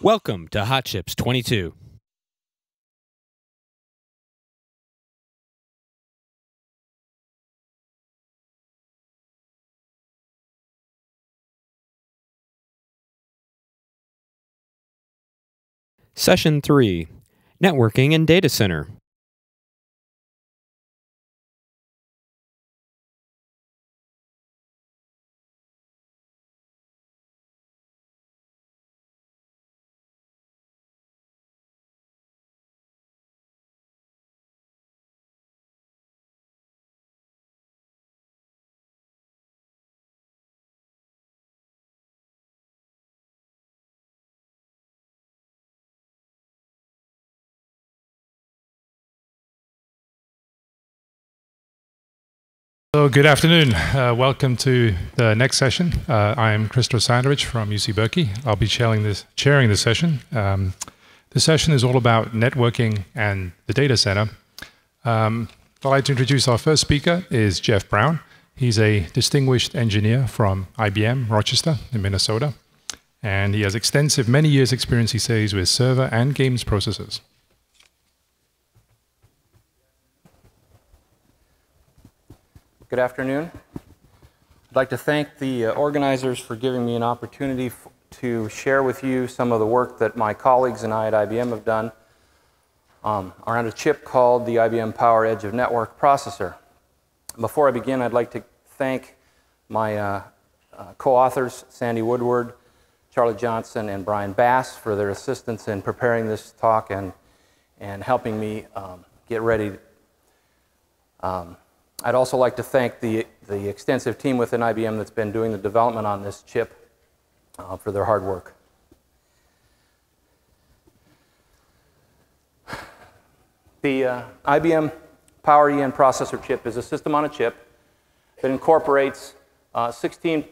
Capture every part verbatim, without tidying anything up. Welcome to Hot Chips twenty-two. Session three, Networking and Data Center. So good afternoon. Uh, welcome to the next session. Uh, I am Christopher Sandridge from U C Berkeley. I'll be chairing this, chairing this session. Um, this session is all about networking and the data center. Um, I'd like to introduce our first speaker is Jeff Brown. He's a distinguished engineer from I B M Rochester in Minnesota. And he has extensive, many years experience, he says, with server and games processors. Good afternoon. I'd like to thank the uh, organizers for giving me an opportunity f to share with you some of the work that my colleagues and I at I B M have done um, around a chip called the I B M PowerEn of Network Processor. Before I begin, I'd like to thank my uh, uh, co-authors, Sandy Woodward, Charlie Johnson, and Brian Bass for their assistance in preparing this talk and, and helping me um, get ready. Um, I'd also like to thank the, the extensive team within I B M that's been doing the development on this chip uh, for their hard work. The uh, I B M PowerEn processor chip is a system on a chip that incorporates uh, sixteen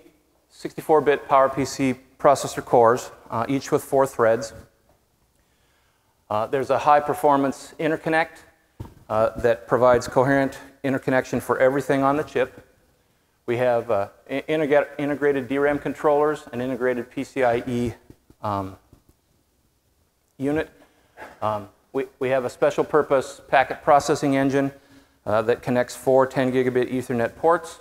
sixty-four bit PowerPC processor cores, uh, each with four threads. Uh, there's a high-performance interconnect uh, that provides coherent interconnection for everything on the chip. We have uh, integ integrated D RAM controllers and integrated P C I E um, unit. Um, we, we have a special purpose packet processing engine uh, that connects four ten gigabit Ethernet ports.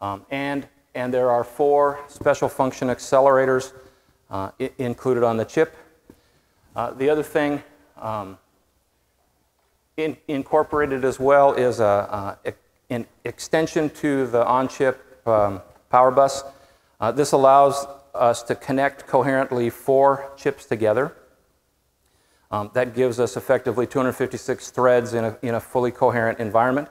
Um, and, and there are four special function accelerators uh, included on the chip. Uh, the other thing um, In, incorporated as well is a, uh, a, an extension to the on-chip um, power bus. Uh, this allows us to connect coherently four chips together. Um, that gives us effectively two hundred fifty-six threads in a, in a fully coherent environment.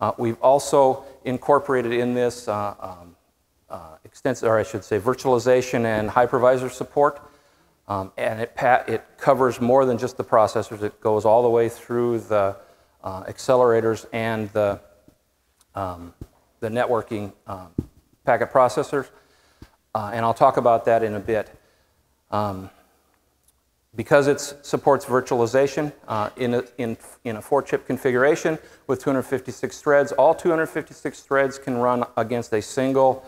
Uh, we've also incorporated in this uh, um, uh, extensive, or I should say virtualization and hypervisor support. Um, and it, it covers more than just the processors. It goes all the way through the uh, accelerators and the, um, the networking um, packet processors. Uh, and I'll talk about that in a bit. Um, because it supports virtualization uh, in a, in, in a four-chip configuration with two hundred fifty-six threads, all two hundred fifty-six threads can run against a single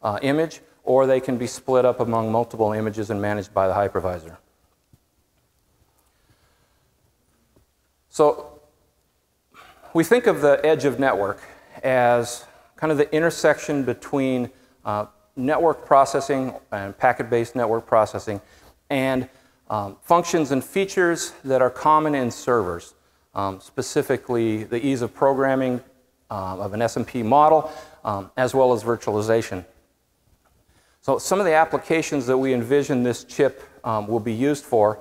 uh, image, or they can be split up among multiple images and managed by the hypervisor. So we think of the edge of network as kind of the intersection between uh, network processing and packet-based network processing and um, functions and features that are common in servers, um, specifically the ease of programming um, of an S M P model, um, as well as virtualization. So some of the applications that we envision this chip um, will be used for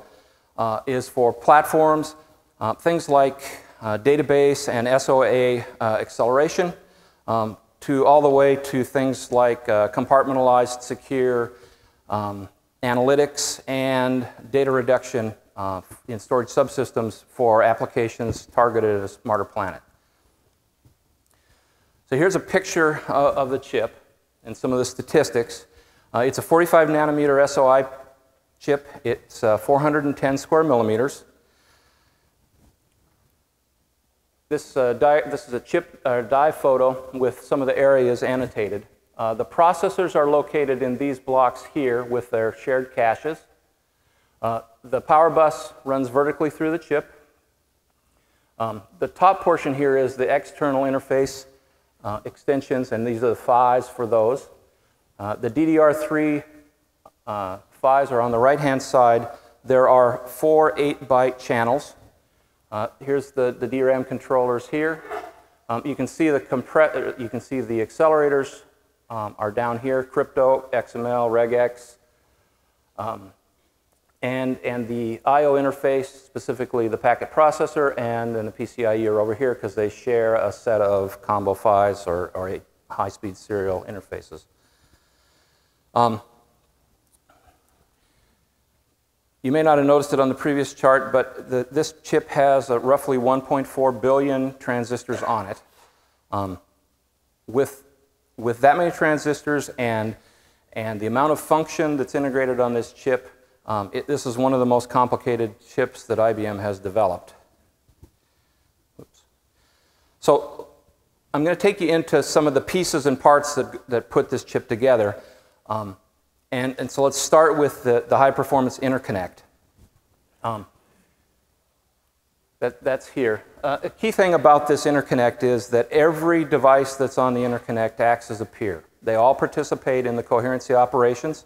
uh, is for platforms, uh, things like uh, database and S O A uh, acceleration, um, to all the way to things like uh, compartmentalized, secure um, analytics and data reduction uh, in storage subsystems for applications targeted at a smarter planet. So here's a picture of, of the chip and some of the statistics. Uh, it's a forty-five nanometer S O I chip. It's uh, four hundred ten square millimeters. This, uh, di this is a chip or uh, die photo with some of the areas annotated. Uh, the processors are located in these blocks here with their shared caches. Uh, the power bus runs vertically through the chip. Um, the top portion here is the external interface uh, extensions, and these are the P H Is for those. Uh, the D D R three uh, P H Is are on the right-hand side. There are four eight-byte channels. Uh, here's the, the DRAM controllers here. Um, you can see the compre- you can see the accelerators um, are down here, crypto, X M L, regex, um, and, and the I O interface, specifically the packet processor, and then the P C I E are over here because they share a set of combo P H Is or, or high-speed serial interfaces. Um, You may not have noticed it on the previous chart, but the, this chip has a roughly one point four billion transistors on it. Um, with, with that many transistors and, and the amount of function that's integrated on this chip, um, it, this is one of the most complicated chips that I B M has developed. Oops. So I'm going to take you into some of the pieces and parts that, that put this chip together. Um, And, and so let's start with the, the high-performance interconnect. Um, that, that's here. Uh, a key thing about this interconnect is that every device that's on the interconnect acts as a peer. They all participate in the coherency operations.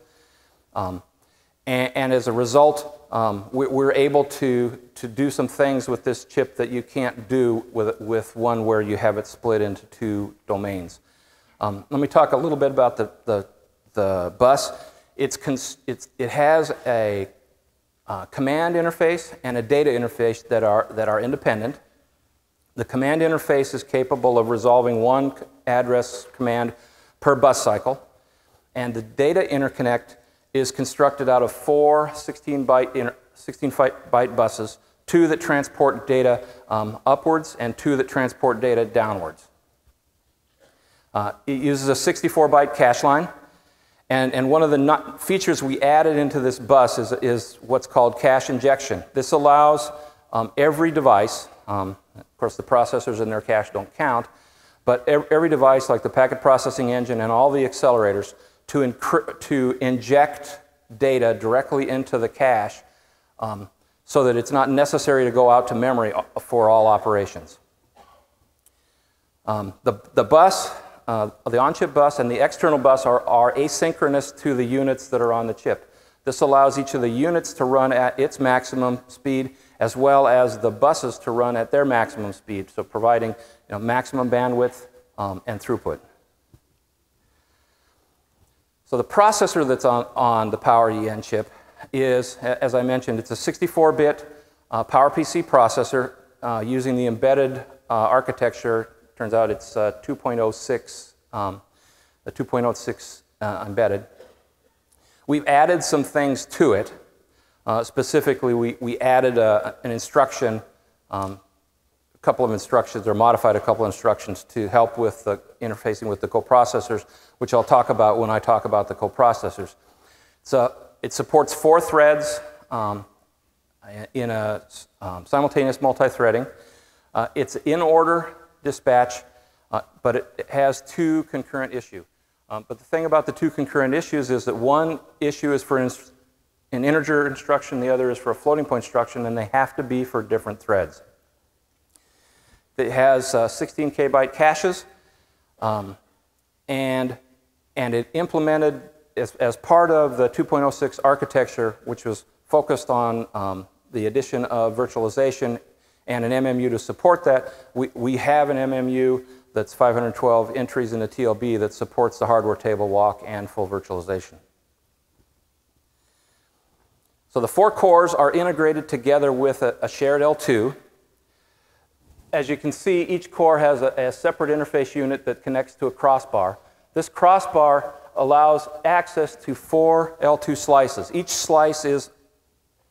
Um, and, and as a result, um, we, we're able to, to do some things with this chip that you can't do with, with one where you have it split into two domains. Um, let me talk a little bit about the, the, the bus. It's it's, it has a uh, command interface and a data interface that are, that are independent. The command interface is capable of resolving one address command per bus cycle. And the data interconnect is constructed out of four sixteen byte buses, two that transport data um, upwards and two that transport data downwards. Uh, it uses a sixty-four byte cache line. And, and one of the not features we added into this bus is, is what's called cache injection. This allows um, every device, um, of course the processors in their cache don't count, but every, every device like the packet processing engine and all the accelerators to, to inject data directly into the cache um, so that it's not necessary to go out to memory for all operations. Um, the, the bus Uh, the on-chip bus and the external bus are, are asynchronous to the units that are on the chip. This allows each of the units to run at its maximum speed as well as the buses to run at their maximum speed, so providing you know, maximum bandwidth um, and throughput. So the processor that's on, on the PowerEN chip is, as I mentioned, it's a sixty-four bit uh, PowerPC processor uh, using the embedded uh, architecture. Turns out it's uh, two point oh six, um, the two point oh six uh, embedded. We've added some things to it. Uh, specifically, we, we added a, an instruction, um, a couple of instructions, or modified a couple of instructions to help with the interfacing with the coprocessors, which I'll talk about when I talk about the coprocessors. So it supports four threads um, in a um, simultaneous multi-threading. Uh, it's in order dispatch, uh, but it, it has two concurrent issues. Um, but the thing about the two concurrent issues is that one issue is for inst an integer instruction, the other is for a floating point instruction, and they have to be for different threads. It has uh, sixteen K byte caches, um, and, and it implemented, as, as part of the two point oh six architecture, which was focused on um, the addition of virtualization and an M M U to support that, we, we have an M M U that's five hundred twelve entries in the T L B that supports the hardware table walk and full virtualization. So the four cores are integrated together with a, a shared L two. As you can see, each core has a, a separate interface unit that connects to a crossbar. This crossbar allows access to four L two slices. Each slice is,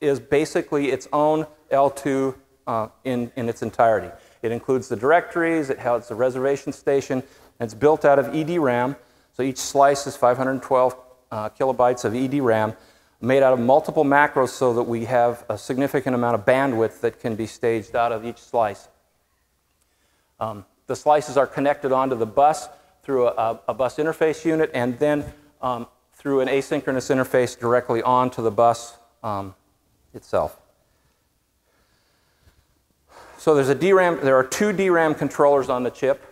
is basically its own L two Uh, in, in its entirety. It includes the directories, it has the reservation station, and it's built out of E D RAM. So each slice is five hundred twelve uh, kilobytes of E D RAM made out of multiple macros so that we have a significant amount of bandwidth that can be staged out of each slice. Um, the slices are connected onto the bus through a, a bus interface unit and then um, through an asynchronous interface directly onto the bus um, itself. So there's a D RAM, there are two D RAM controllers on the chip.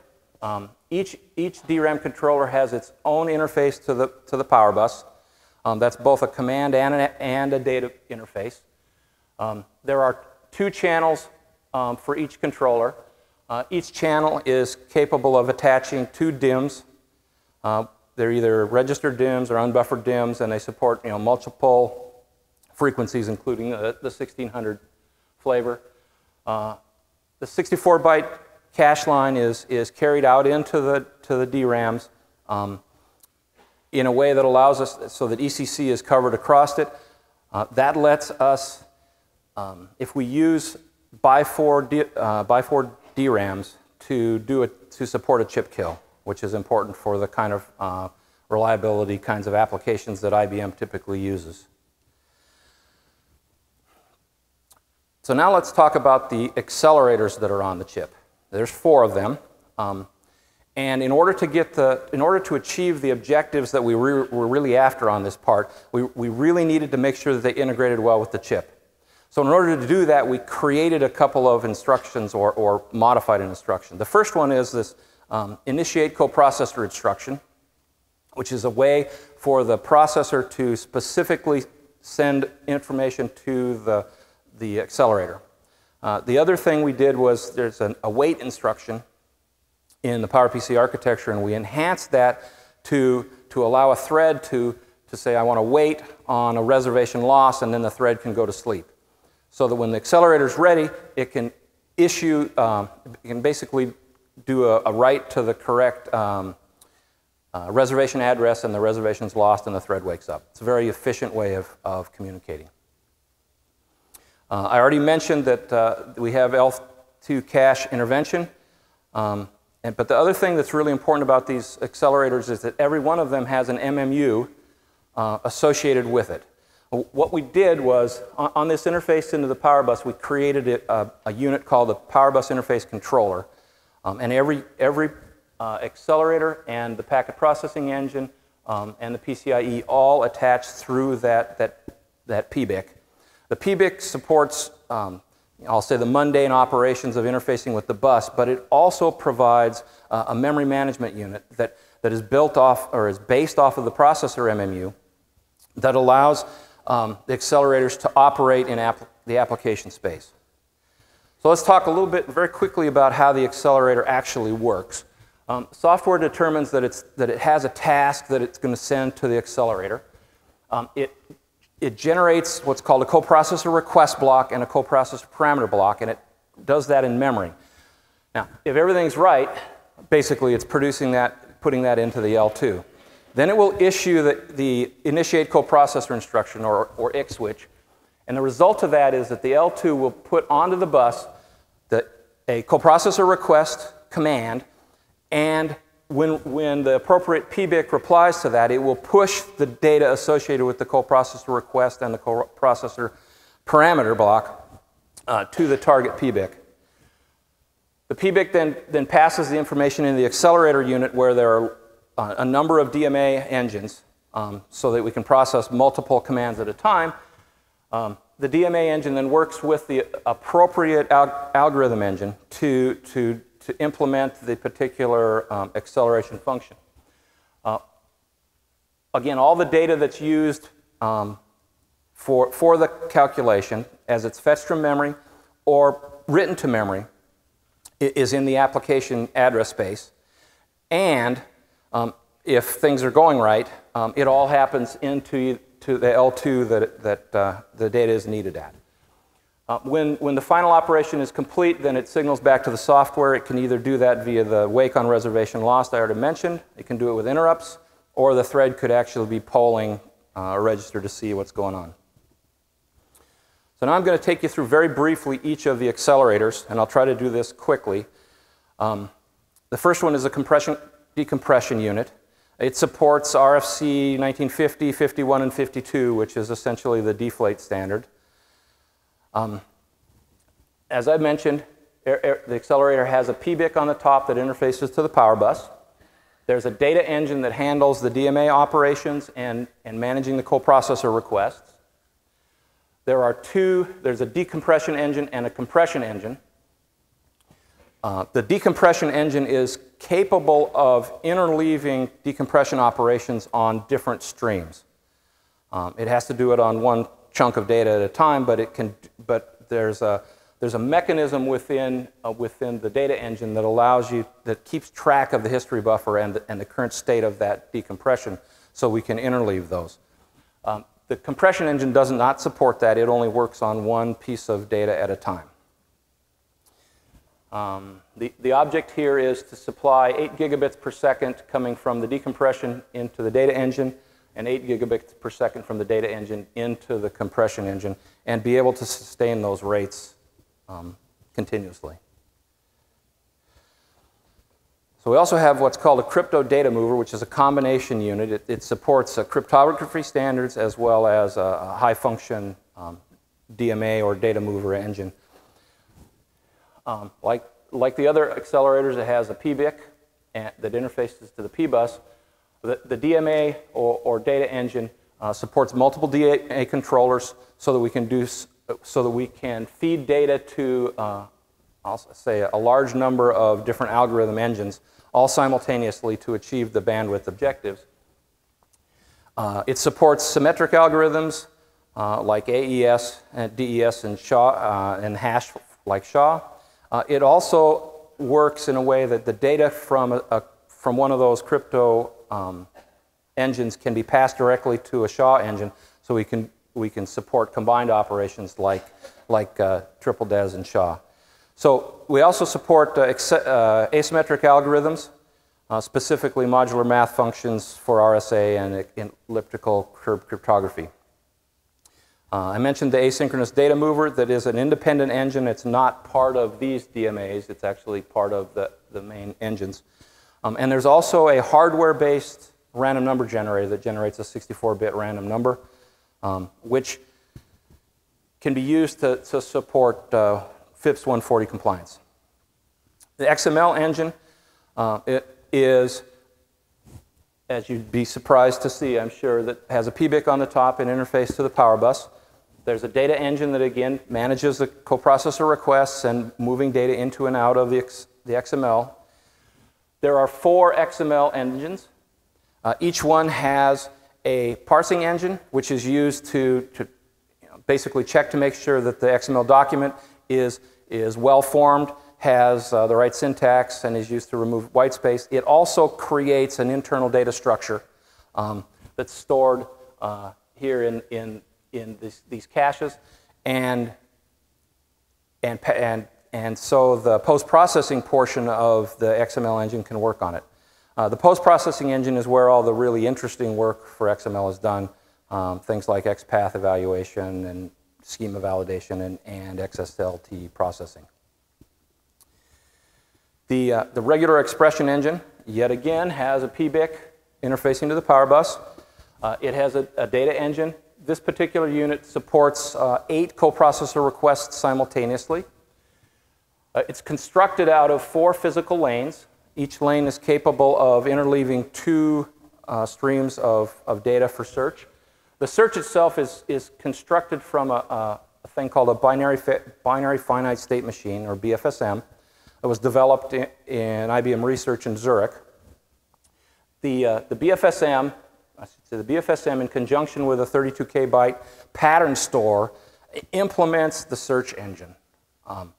Um, each, each D RAM controller has its own interface to the, to the power bus. Um, that's both a command and, an, and a data interface. Um, there are two channels um, for each controller. Uh, each channel is capable of attaching two D I Ms. Uh, they're either registered D I Ms or unbuffered D I Ms, and they support you know, multiple frequencies, including the, the sixteen hundred flavor. Uh, the sixty-four byte cache line is, is carried out into the, to the D RAMs um, in a way that allows us, so that E C C is covered across it. Uh, that lets us, um, if we use by four, D, uh, by four D RAMs to, do a, to support a chip kill, which is important for the kind of uh, reliability kinds of applications that I B M typically uses. So now let's talk about the accelerators that are on the chip. There's four of them, um, and in order to get the, in order to achieve the objectives that we re were really after on this part, we, we really needed to make sure that they integrated well with the chip. So in order to do that, we created a couple of instructions or, or modified an instruction. The first one is this um, initiate coprocessor instruction, which is a way for the processor to specifically send information to the the accelerator. Uh, the other thing we did was there's an, a wait instruction in the PowerPC architecture, and we enhanced that to, to allow a thread to, to say, I want to wait on a reservation loss, and then the thread can go to sleep. So that when the accelerator is ready, it can issue, um, it can basically do a, a write to the correct um, uh, reservation address, and the reservation's lost, and the thread wakes up. It's a very efficient way of, of communicating. Uh, I already mentioned that uh, we have E L F two cache intervention, um, and, but the other thing that's really important about these accelerators is that every one of them has an M M U uh, associated with it. What we did was, on, on this interface into the power bus, we created it, uh, a unit called the Power Bus Interface Controller, um, and every, every uh, accelerator and the packet processing engine um, and the P C I E all attach through that, that, that P B I C. The P B I C supports, um, I'll say, the mundane operations of interfacing with the bus, but it also provides uh, a memory management unit that, that is built off or is based off of the processor M M U that allows um, the accelerators to operate in app the application space. So let's talk a little bit very quickly about how the accelerator actually works. Um, software determines that, it's, that it has a task that it's going to send to the accelerator. Um, it It generates what's called a coprocessor request block and a coprocessor parameter block, and it does that in memory. Now, if everything's right, basically it's producing that, putting that into the E L two. Then it will issue the, the initiate coprocessor instruction, or, or I C switch, and the result of that is that the E L two will put onto the bus the, a coprocessor request command, and When, when the appropriate P B I C replies to that, it will push the data associated with the coprocessor request and the coprocessor parameter block uh, to the target P B I C. The P B I C then, then passes the information in the accelerator unit, where there are uh, a number of D M A engines um, so that we can process multiple commands at a time. Um, the D M A engine then works with the appropriate al algorithm engine to, to to implement the particular um, acceleration function. Uh, again, all the data that's used um, for, for the calculation, as it's fetched from memory or written to memory, is in the application address space. And um, if things are going right, um, it all happens into to the E L two that, that uh, the data is needed at. Uh, when, when the final operation is complete, then it signals back to the software. It can either do that via the wake on reservation lost I already mentioned. It can do it with interrupts, or the thread could actually be polling uh, a register to see what's going on. So now I'm going to take you through very briefly each of the accelerators, and I'll try to do this quickly. Um, the first one is a compression, decompression unit. It supports R F C nineteen fifty, fifty-one, and fifty-two, which is essentially the deflate standard. Um, as I mentioned, er, er, the accelerator has a P B I C on the top that interfaces to the power bus. There's a data engine that handles the D M A operations and, and managing the coprocessor requests. There are two, there's a decompression engine and a compression engine. Uh, the decompression engine is capable of interleaving decompression operations on different streams. Um, it has to do it on one chunk of data at a time, but it can, but there's a, there's a mechanism within, uh, within the data engine that allows you, that keeps track of the history buffer and, and the current state of that decompression, so we can interleave those. Um, the compression engine does not support that. It only works on one piece of data at a time. Um, the, the object here is to supply eight gigabits per second coming from the decompression into the data engine, and eight gigabits per second from the data engine into the compression engine, and be able to sustain those rates um, continuously. So we also have what's called a crypto data mover, which is a combination unit. It, it supports uh, cryptography standards as well as a, a high function um, D M A or data mover engine. Um, like, like the other accelerators, it has a P B I C and, that interfaces to the P bus. The, the D M A or, or data engine uh, supports multiple D M A controllers, so that we can do so that we can feed data to, uh, I'll say, a large number of different algorithm engines, all simultaneously to achieve the bandwidth objectives. Uh, it supports symmetric algorithms uh, like A E S and D E S and S H A uh, and hash like S H A. Uh, it also works in a way that the data from a, a, from one of those crypto Um, engines can be passed directly to a S H A engine, so we can we can support combined operations like like uh, triple D E S and S H A. So we also support uh, uh, asymmetric algorithms, uh, specifically modular math functions for R S A and, and elliptical curve cryptography. Uh, I mentioned the asynchronous data mover. That is an independent engine. It's not part of these D M As. It's actually part of the the main engines. Um, and there's also a hardware-based random number generator that generates a sixty-four bit random number, um, which can be used to, to support uh, FIPS one forty compliance. The X M L engine uh, it is, as you'd be surprised to see, I'm sure, that has a P B I C on the top and interface to the power bus. There's a data engine that, again, manages the coprocessor requests and moving data into and out of the, X, the X M L. There are four X M L engines. Uh, each one has a parsing engine, which is used to, to you know, basically check to make sure that the X M L document is, is well-formed, has uh, the right syntax, and is used to remove white space. It also creates an internal data structure um, that's stored uh, here in, in, in this, these caches. And, and, and And so the post-processing portion of the X M L engine can work on it. Uh, the post-processing engine is where all the really interesting work for X M L is done. Um, things like XPath evaluation and schema validation and, and X S L T processing. The, uh, the regular expression engine, yet again, has a P B I C interfacing to the power bus. Uh, it has a, a data engine. This particular unit supports uh, eight coprocessor requests simultaneously. Uh, it's constructed out of four physical lanes. Each lane is capable of interleaving two uh, streams of, of data for search. The search itself is, is constructed from a, a, a thing called a binary, fi binary finite state machine, or B F S M, that was developed in, in I B M Research in Zurich. The, uh, the B F S M, so the B F S M in conjunction with a thirty-two K byte pattern store implements the search engine. Um,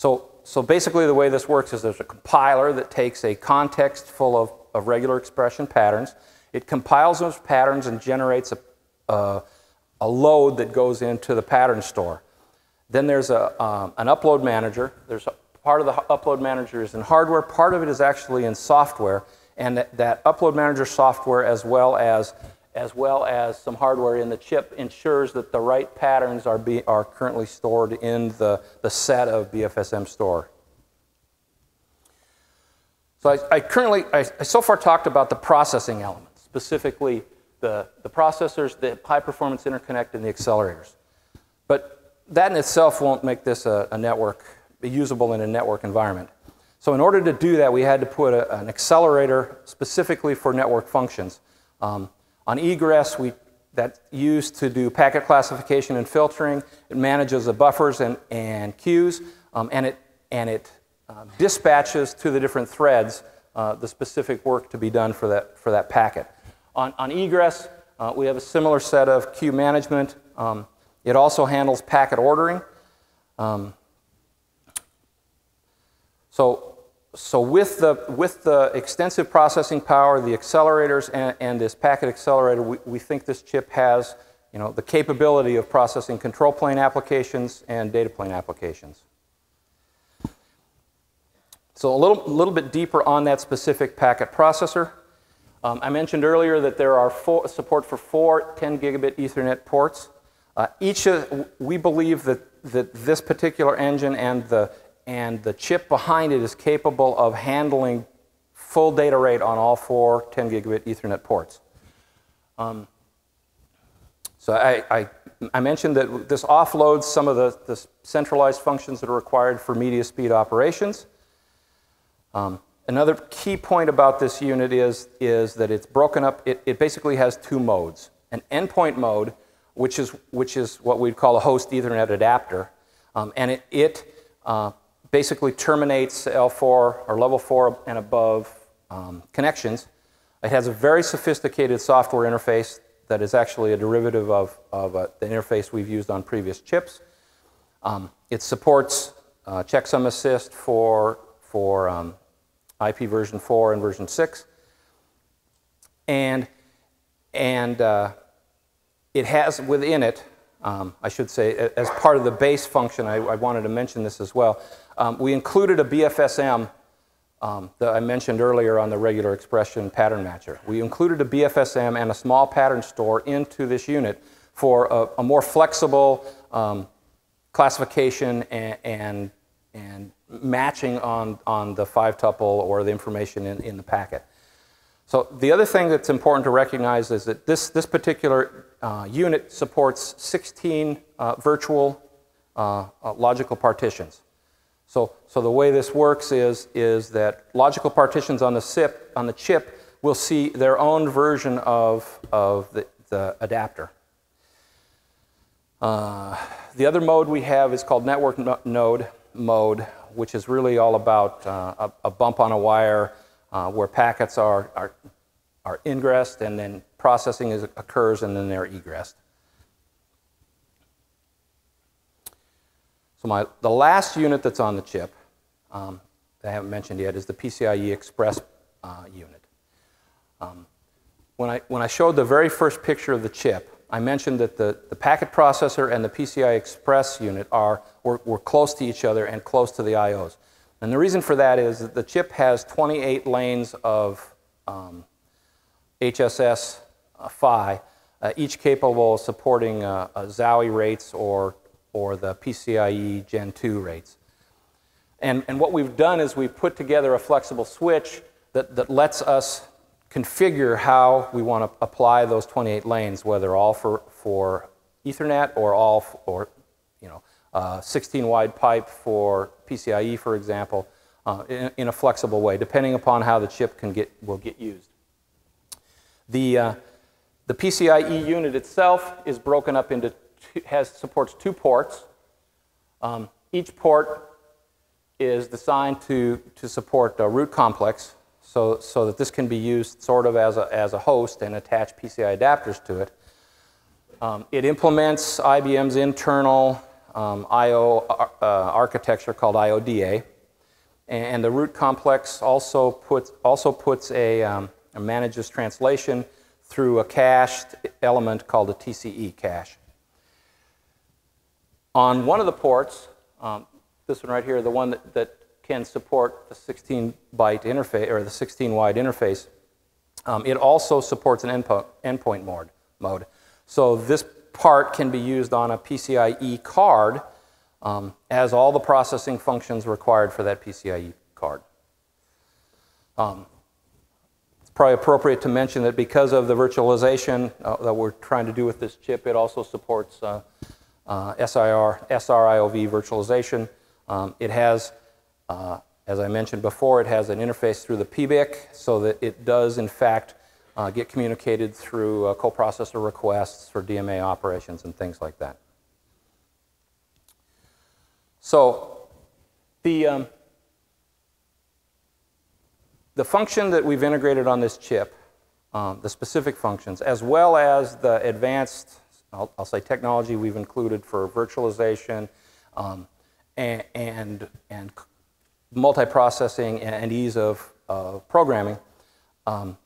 So, so basically the way this works is there's a compiler that takes a context full of, of regular expression patterns. It compiles those patterns and generates a, uh, a load that goes into the pattern store. Then there's a, um, an upload manager. There's a, part of the upload manager is in hardware. Part of it is actually in software. And that, that upload manager software, as well as, as well as some hardware in the chip, ensures that the right patterns are, be, are currently stored in the, the set of B F S M store. So I, I currently, I, I so far talked about the processing elements, specifically the, the processors, the high-performance interconnect, and the accelerators. But that in itself won't make this a, a network, usable in a network environment. So in order to do that, we had to put a, an accelerator specifically for network functions. Um, On egress, we, that's used to do packet classification and filtering. It manages the buffers and, and queues, um, and it, and it uh, dispatches to the different threads uh, the specific work to be done for that, for that packet. On, on egress, uh, we have a similar set of queue management. Um, it also handles packet ordering. Um, so so with, the, with the extensive processing power, the accelerators, and, and this packet accelerator, we, we think this chip has you know, the capability of processing control plane applications and data plane applications. So a little, little bit deeper on that specific packet processor. Um, I mentioned earlier that there are four, support for four ten gigabit Ethernet ports. Uh, each of, we believe that, that this particular engine and the, and the chip behind it is capable of handling full data rate on all four ten gigabit Ethernet ports. Um, so I, I, I mentioned that this offloads some of the, the centralized functions that are required for media speed operations. Um, another key point about this unit is, is that it's broken up. It, it basically has two modes. An endpoint mode, which is, which is what we'd call a host Ethernet adapter. Um, and it, it uh, basically terminates L four or level four and above um, connections. It has a very sophisticated software interface that is actually a derivative of, of uh, the interface we've used on previous chips. Um, it supports uh, checksum assist for for um, I P version four and version six. And, and uh, it has within it, um, I should say, as part of the base function, I, I wanted to mention this as well, um, we included a B F S M um, that I mentioned earlier on the regular expression pattern matcher. We included a B F S M and a small pattern store into this unit for a, a more flexible um, classification and, and, and matching on, on the five tuple or the information in, in the packet. So the other thing that's important to recognize is that this, this particular uh, unit supports sixteen uh, virtual uh, uh, logical partitions. So, so the way this works is, is that logical partitions on the, SIP, on the chip will see their own version of, of the, the adapter. Uh, the other mode we have is called network no- node mode, which is really all about uh, a, a bump on a wire uh, where packets are, are, are ingressed and then processing is, occurs and then they're egressed. So my, the last unit that's on the chip um, that I haven't mentioned yet is the PCIe Express uh, unit. Um, when, I, when I showed the very first picture of the chip, I mentioned that the, the packet processor and the PCI Express unit are were, were close to each other and close to the I Os. And the reason for that is that the chip has twenty-eight lanes of um, H S S uh, PHY, uh, each capable of supporting uh, uh, ZOWIE rates or, or the PCIe Gen two rates. And, and what we've done is we've put together a flexible switch that, that lets us configure how we want to apply those twenty-eight lanes, whether all for, for Ethernet or all for, you know, uh, sixteen wide pipe for PCIe, for example, uh, in, in a flexible way, depending upon how the chip can get, will get used. The, uh, the PCIe unit itself is broken up into, two, has, supports two ports. Um, each port is designed to, to support a root complex. So, so that this can be used sort of as a, as a host and attach PCI adapters to it. Um, it implements I B M's internal um, I O uh, architecture called I O D A. And the root complex also puts, also puts a, um, a manages translation through a cached element called a T C E cache. On one of the ports, um, this one right here, the one that, that can support the sixteen byte interface or the sixteen wide interface. Um, it also supports an endpo endpoint mode, mode. So this part can be used on a PCIe card um, as all the processing functions required for that PCIe card. Um, it's probably appropriate to mention that because of the virtualization uh, that we're trying to do with this chip, it also supports uh, uh, S R I O V virtualization. Um, it has Uh, as I mentioned before, it has an interface through the P B I C so that it does, in fact, uh, get communicated through uh, coprocessor requests for D M A operations and things like that. So the, um, the function that we've integrated on this chip, um, the specific functions, as well as the advanced, I'll, I'll say technology we've included for virtualization um, and, and, and multiprocessing and ease of uh, programming, um,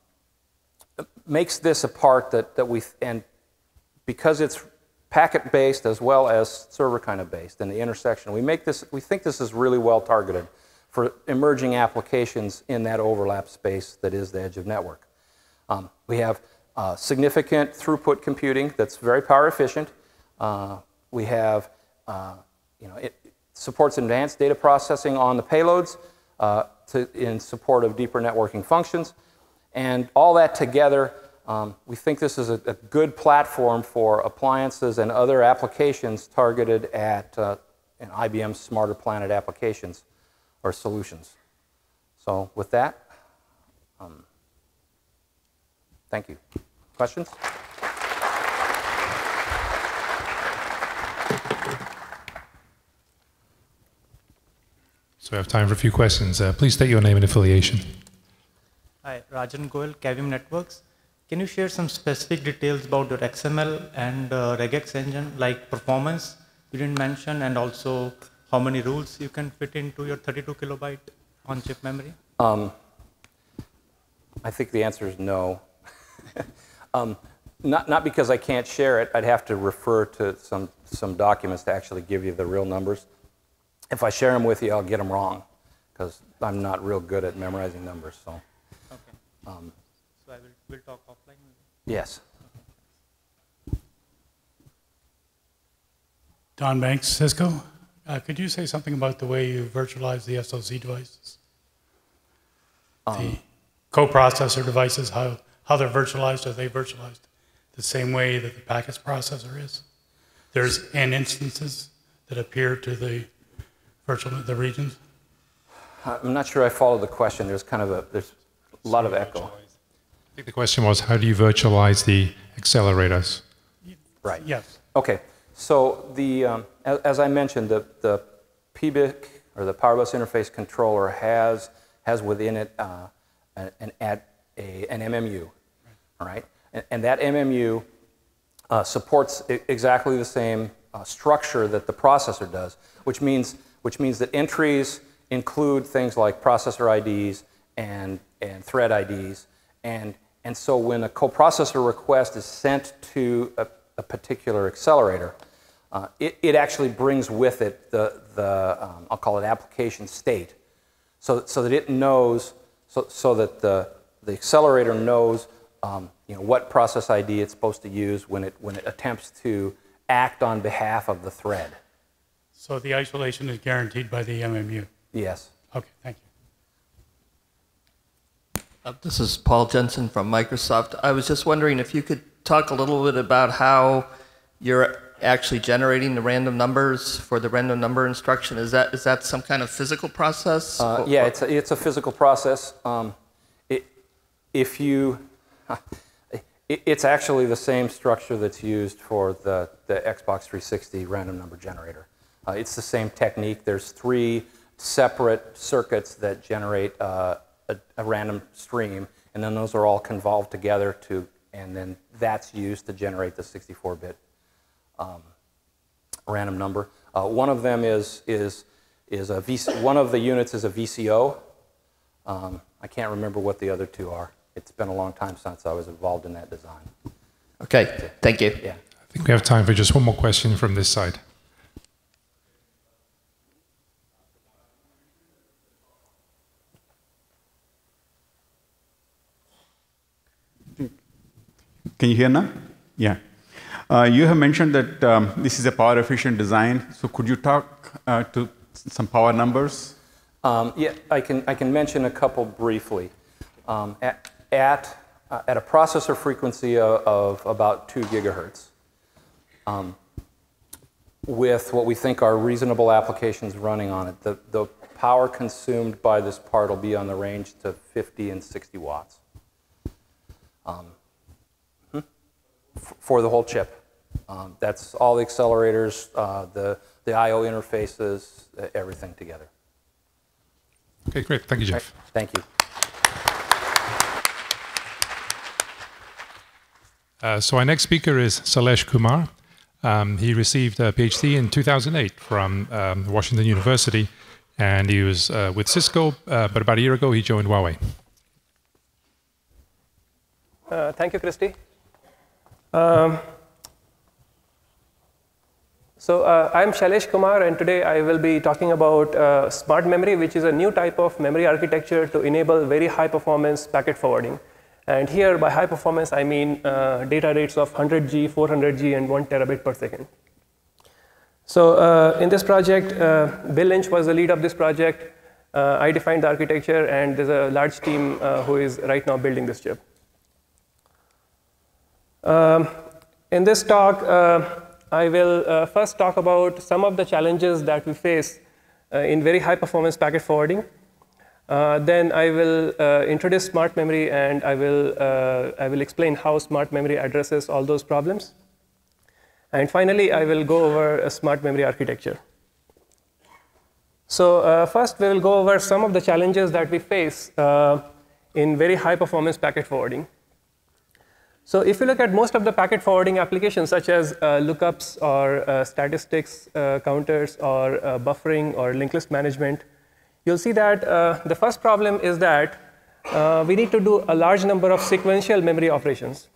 makes this a part that, that we, and because it's packet-based as well as server kind of based in the intersection, we make this, we think this is really well targeted for emerging applications in that overlap space that is the edge of network. Um, we have uh, significant throughput computing that's very power efficient. Uh, we have, uh, you know, it supports advanced data processing on the payloads uh, to, in support of deeper networking functions. And all that together, um, we think this is a, a good platform for appliances and other applications targeted at uh, an I B M Smarter Planet applications or solutions. So with that, um, thank you. Questions? So we have time for a few questions. Uh, please state your name and affiliation. Hi, Rajan Goyal, Cavium Networks. Can you share some specific details about your X M L and uh, regex engine, like performance you didn't mention, and also how many rules you can fit into your thirty-two kilobyte on-chip memory? Um, I think the answer is no. um, not, not because I can't share it. I'd have to refer to some, some documents to actually give you the real numbers. If I share them with you, I'll get them wrong because I'm not real good at memorizing numbers. So. Um, so I will we'll talk offline? Yes. Okay. Don Banks, Cisco. Uh, could you say something about the way you virtualize the S O C devices? Um, the coprocessor devices, how, how they're virtualized, are they virtualized the same way that the packets processor is? There's N instances that appear to the virtual, the regions? I'm not sure I followed the question. There's kind of a, there's a lot of echo. I think the question was, how do you virtualize the accelerators? Right. Yes. Okay. So the, um, as, as I mentioned, the, the P B I C, or the Power Bus Interface Controller, has, has within it uh, an, an, a, an M M U, all right? And, and that M M U uh, supports exactly the same uh, structure that the processor does, which means, which means that entries include things like processor I Ds and and thread I Ds, and, and so when a coprocessor request is sent to a, a particular accelerator, uh, it, it actually brings with it the, the um, I'll call it application state, so, so that it knows, so, so that the, the accelerator knows um, you know, what process I D it's supposed to use when it, when it attempts to act on behalf of the thread. So the isolation is guaranteed by the M M U? Yes. Okay, thank you. Uh, this is Paul Jensen from Microsoft. I was just wondering if you could talk a little bit about how you're actually generating the random numbers for the random number instruction. Is that, is that some kind of physical process? Uh, yeah, it's a, it's a physical process. Um, it, if you, it, it's actually the same structure that's used for the, the Xbox three sixty random number generator. Uh, it's the same technique. There's three separate circuits that generate uh, A, a random stream, and then those are all convolved together to, and then that's used to generate the sixty-four bit um, random number. Uh, one of them is is is a V C, one of the units is a V C O. Um, I can't remember what the other two are. It's been a long time since I was involved in that design. Okay, thank you. Yeah, I think we have time for just one more question from this side. Can you hear now? Yeah. Uh, you have mentioned that um, this is a power efficient design. So could you talk uh, to some power numbers? Um, yeah, I can, I can mention a couple briefly. Um, at, at, uh, at a processor frequency of, of about two gigahertz, um, with what we think are reasonable applications running on it, the, the power consumed by this part will be on the range to fifty and sixty watts. Um, hmm? For the whole chip. Um, that's all the accelerators, uh, the, the I O interfaces, uh, everything together. Okay, great. Thank you, Jeff. Right. Thank you. Uh, so our next speaker is Sailesh Kumar. Um, he received a PhD in two thousand eight from um, Washington University, and he was uh, with Cisco, uh, but about a year ago he joined Huawei. Uh, thank you, Christy. Um, so uh, I'm Sailesh Kumar, and today I will be talking about uh, smart memory, which is a new type of memory architecture to enable very high performance packet forwarding. And here, by high performance, I mean uh, data rates of one hundred G, four hundred G, and one terabit per second. So uh, in this project, uh, Bill Lynch was the lead of this project. Uh, I defined the architecture, and there's a large team uh, who is right now building this chip. Um, in this talk, uh, I will uh, first talk about some of the challenges that we face uh, in very high performance packet forwarding. Uh, then I will uh, introduce smart memory, and I will, uh, I will explain how smart memory addresses all those problems. And finally, I will go over a smart memory architecture. So uh, first, we will go over some of the challenges that we face uh, in very high performance packet forwarding. So if you look at most of the packet forwarding applications, such as uh, lookups or uh, statistics uh, counters or uh, buffering or linked list management, you'll see that uh, the first problem is that uh, we need to do a large number of sequential memory operations.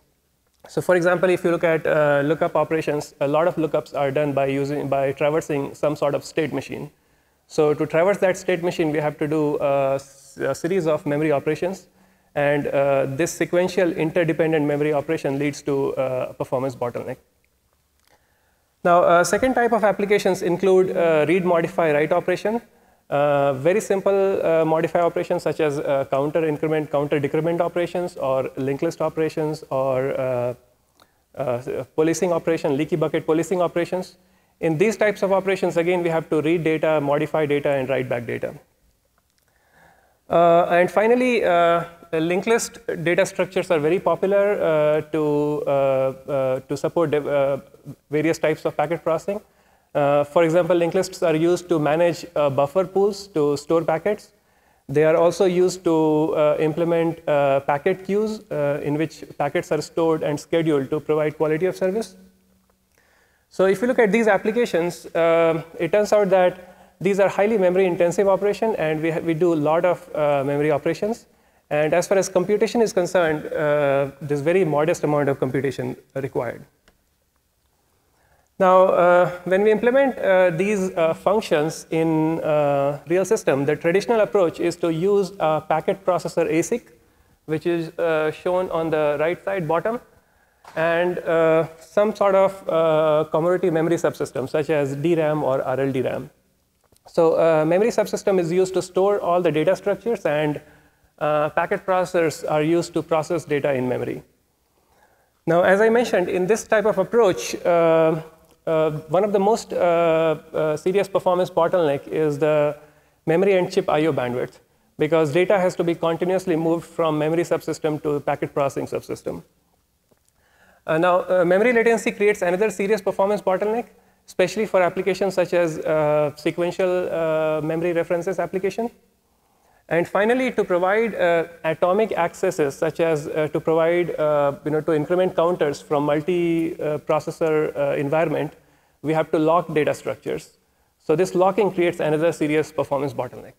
So for example, if you look at uh, lookup operations, a lot of lookups are done by, using, by traversing some sort of state machine. So to traverse that state machine, we have to do a, a series of memory operations. And uh, this sequential interdependent memory operation leads to uh, performance bottleneck. Now, uh, second type of applications include uh, read, modify, write operation. Uh, very simple uh, modify operations such as uh, counter increment, counter decrement operations, or linked list operations, or uh, uh, policing operation, leaky bucket policing operations. In these types of operations, again, we have to read data, modify data, and write back data. Uh, and finally, uh, linked list data structures are very popular uh, to, uh, uh, to support uh, various types of packet processing. Uh, for example, linked lists are used to manage uh, buffer pools to store packets. They are also used to uh, implement uh, packet queues uh, in which packets are stored and scheduled to provide quality of service. So if you look at these applications, uh, it turns out that these are highly memory intensive operations, and we, we do a lot of uh, memory operations. And as far as computation is concerned, uh, there's very modest amount of computation required. Now, uh, when we implement uh, these uh, functions in uh, real system, the traditional approach is to use a packet processor A S I C, which is uh, shown on the right side bottom, and uh, some sort of uh, commodity memory subsystem, such as D RAM or R L D RAM. So uh, memory subsystem is used to store all the data structures, and uh, packet processors are used to process data in memory. Now, as I mentioned, in this type of approach, uh, Uh, one of the most uh, uh, serious performance bottleneck is the memory and chip I O bandwidth, because data has to be continuously moved from memory subsystem to packet processing subsystem. Uh, now, uh, memory latency creates another serious performance bottleneck, especially for applications such as uh, sequential uh, memory references application. And finally, to provide uh, atomic accesses, such as uh, to provide, uh, you know, to increment counters from multi-processor uh, uh, environment, we have to lock data structures. So this locking creates another serious performance bottleneck.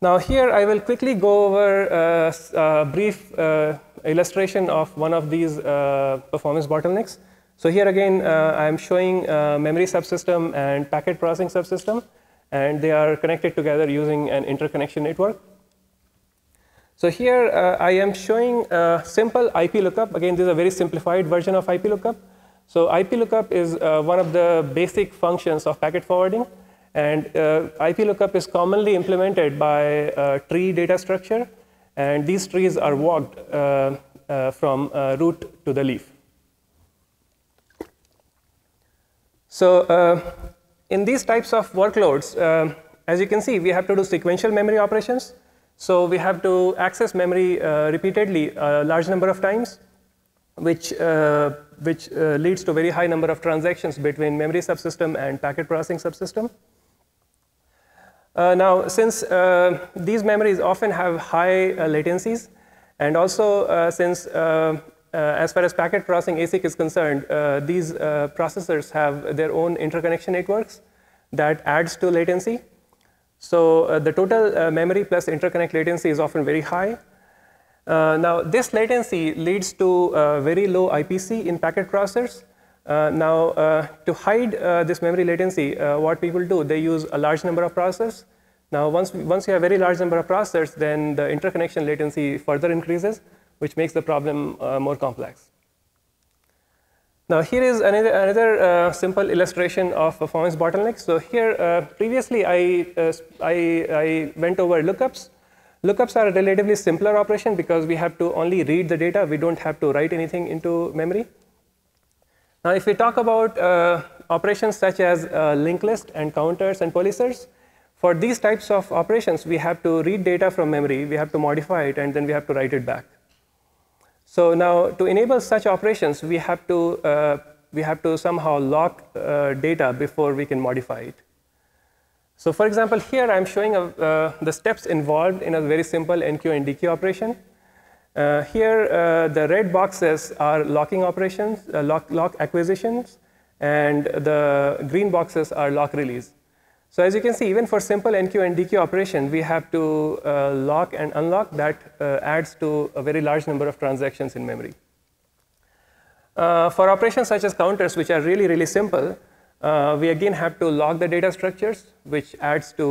Now here, I will quickly go over uh, a brief uh, illustration of one of these uh, performance bottlenecks. So here again, uh, I'm showing uh, memory subsystem and packet processing subsystem. And they are connected together using an interconnection network. So here, uh, I am showing a simple I P lookup. Again, this is a very simplified version of I P lookup. So I P lookup is uh, one of the basic functions of packet forwarding. And uh, I P lookup is commonly implemented by uh, tree data structure. And these trees are walked uh, uh, from uh, root to the leaf. So uh, in these types of workloads, uh, as you can see, we have to do sequential memory operations. So we have to access memory uh, repeatedly a large number of times, which, uh, which uh, leads to a very high number of transactions between memory subsystem and packet processing subsystem. Uh, now, since uh, these memories often have high uh, latencies, and also uh, since uh, Uh, as far as packet processing A S I C is concerned, uh, these uh, processors have their own interconnection networks that adds to latency. So uh, the total uh, memory plus interconnect latency is often very high. Uh, now this latency leads to uh, very low I P C in packet processors. Uh, now uh, to hide uh, this memory latency, uh, what people do, they use a large number of processors. Now once, once you have a very large number of processors, then the interconnection latency further increases, which makes the problem uh, more complex. Now here is another, another uh, simple illustration of performance bottlenecks. So here, uh, previously I, uh, I, I went over lookups. Lookups are a relatively simpler operation because we have to only read the data. We don't have to write anything into memory. Now if we talk about uh, operations such as uh, linked list and counters and policers, for these types of operations, we have to read data from memory, we have to modify it, and then we have to write it back. So now, to enable such operations, we have to, uh, we have to somehow lock uh, data before we can modify it. So for example, here I'm showing a, uh, the steps involved in a very simple N Q and D Q operation. Uh, here, uh, the red boxes are locking operations, uh, lock, lock acquisitions, and the green boxes are lock release. So as you can see, even for simple N Q and D Q operation, we have to uh, lock and unlock. That uh, adds to a very large number of transactions in memory. Uh, for operations such as counters, which are really, really simple, uh, we again have to lock the data structures, which adds to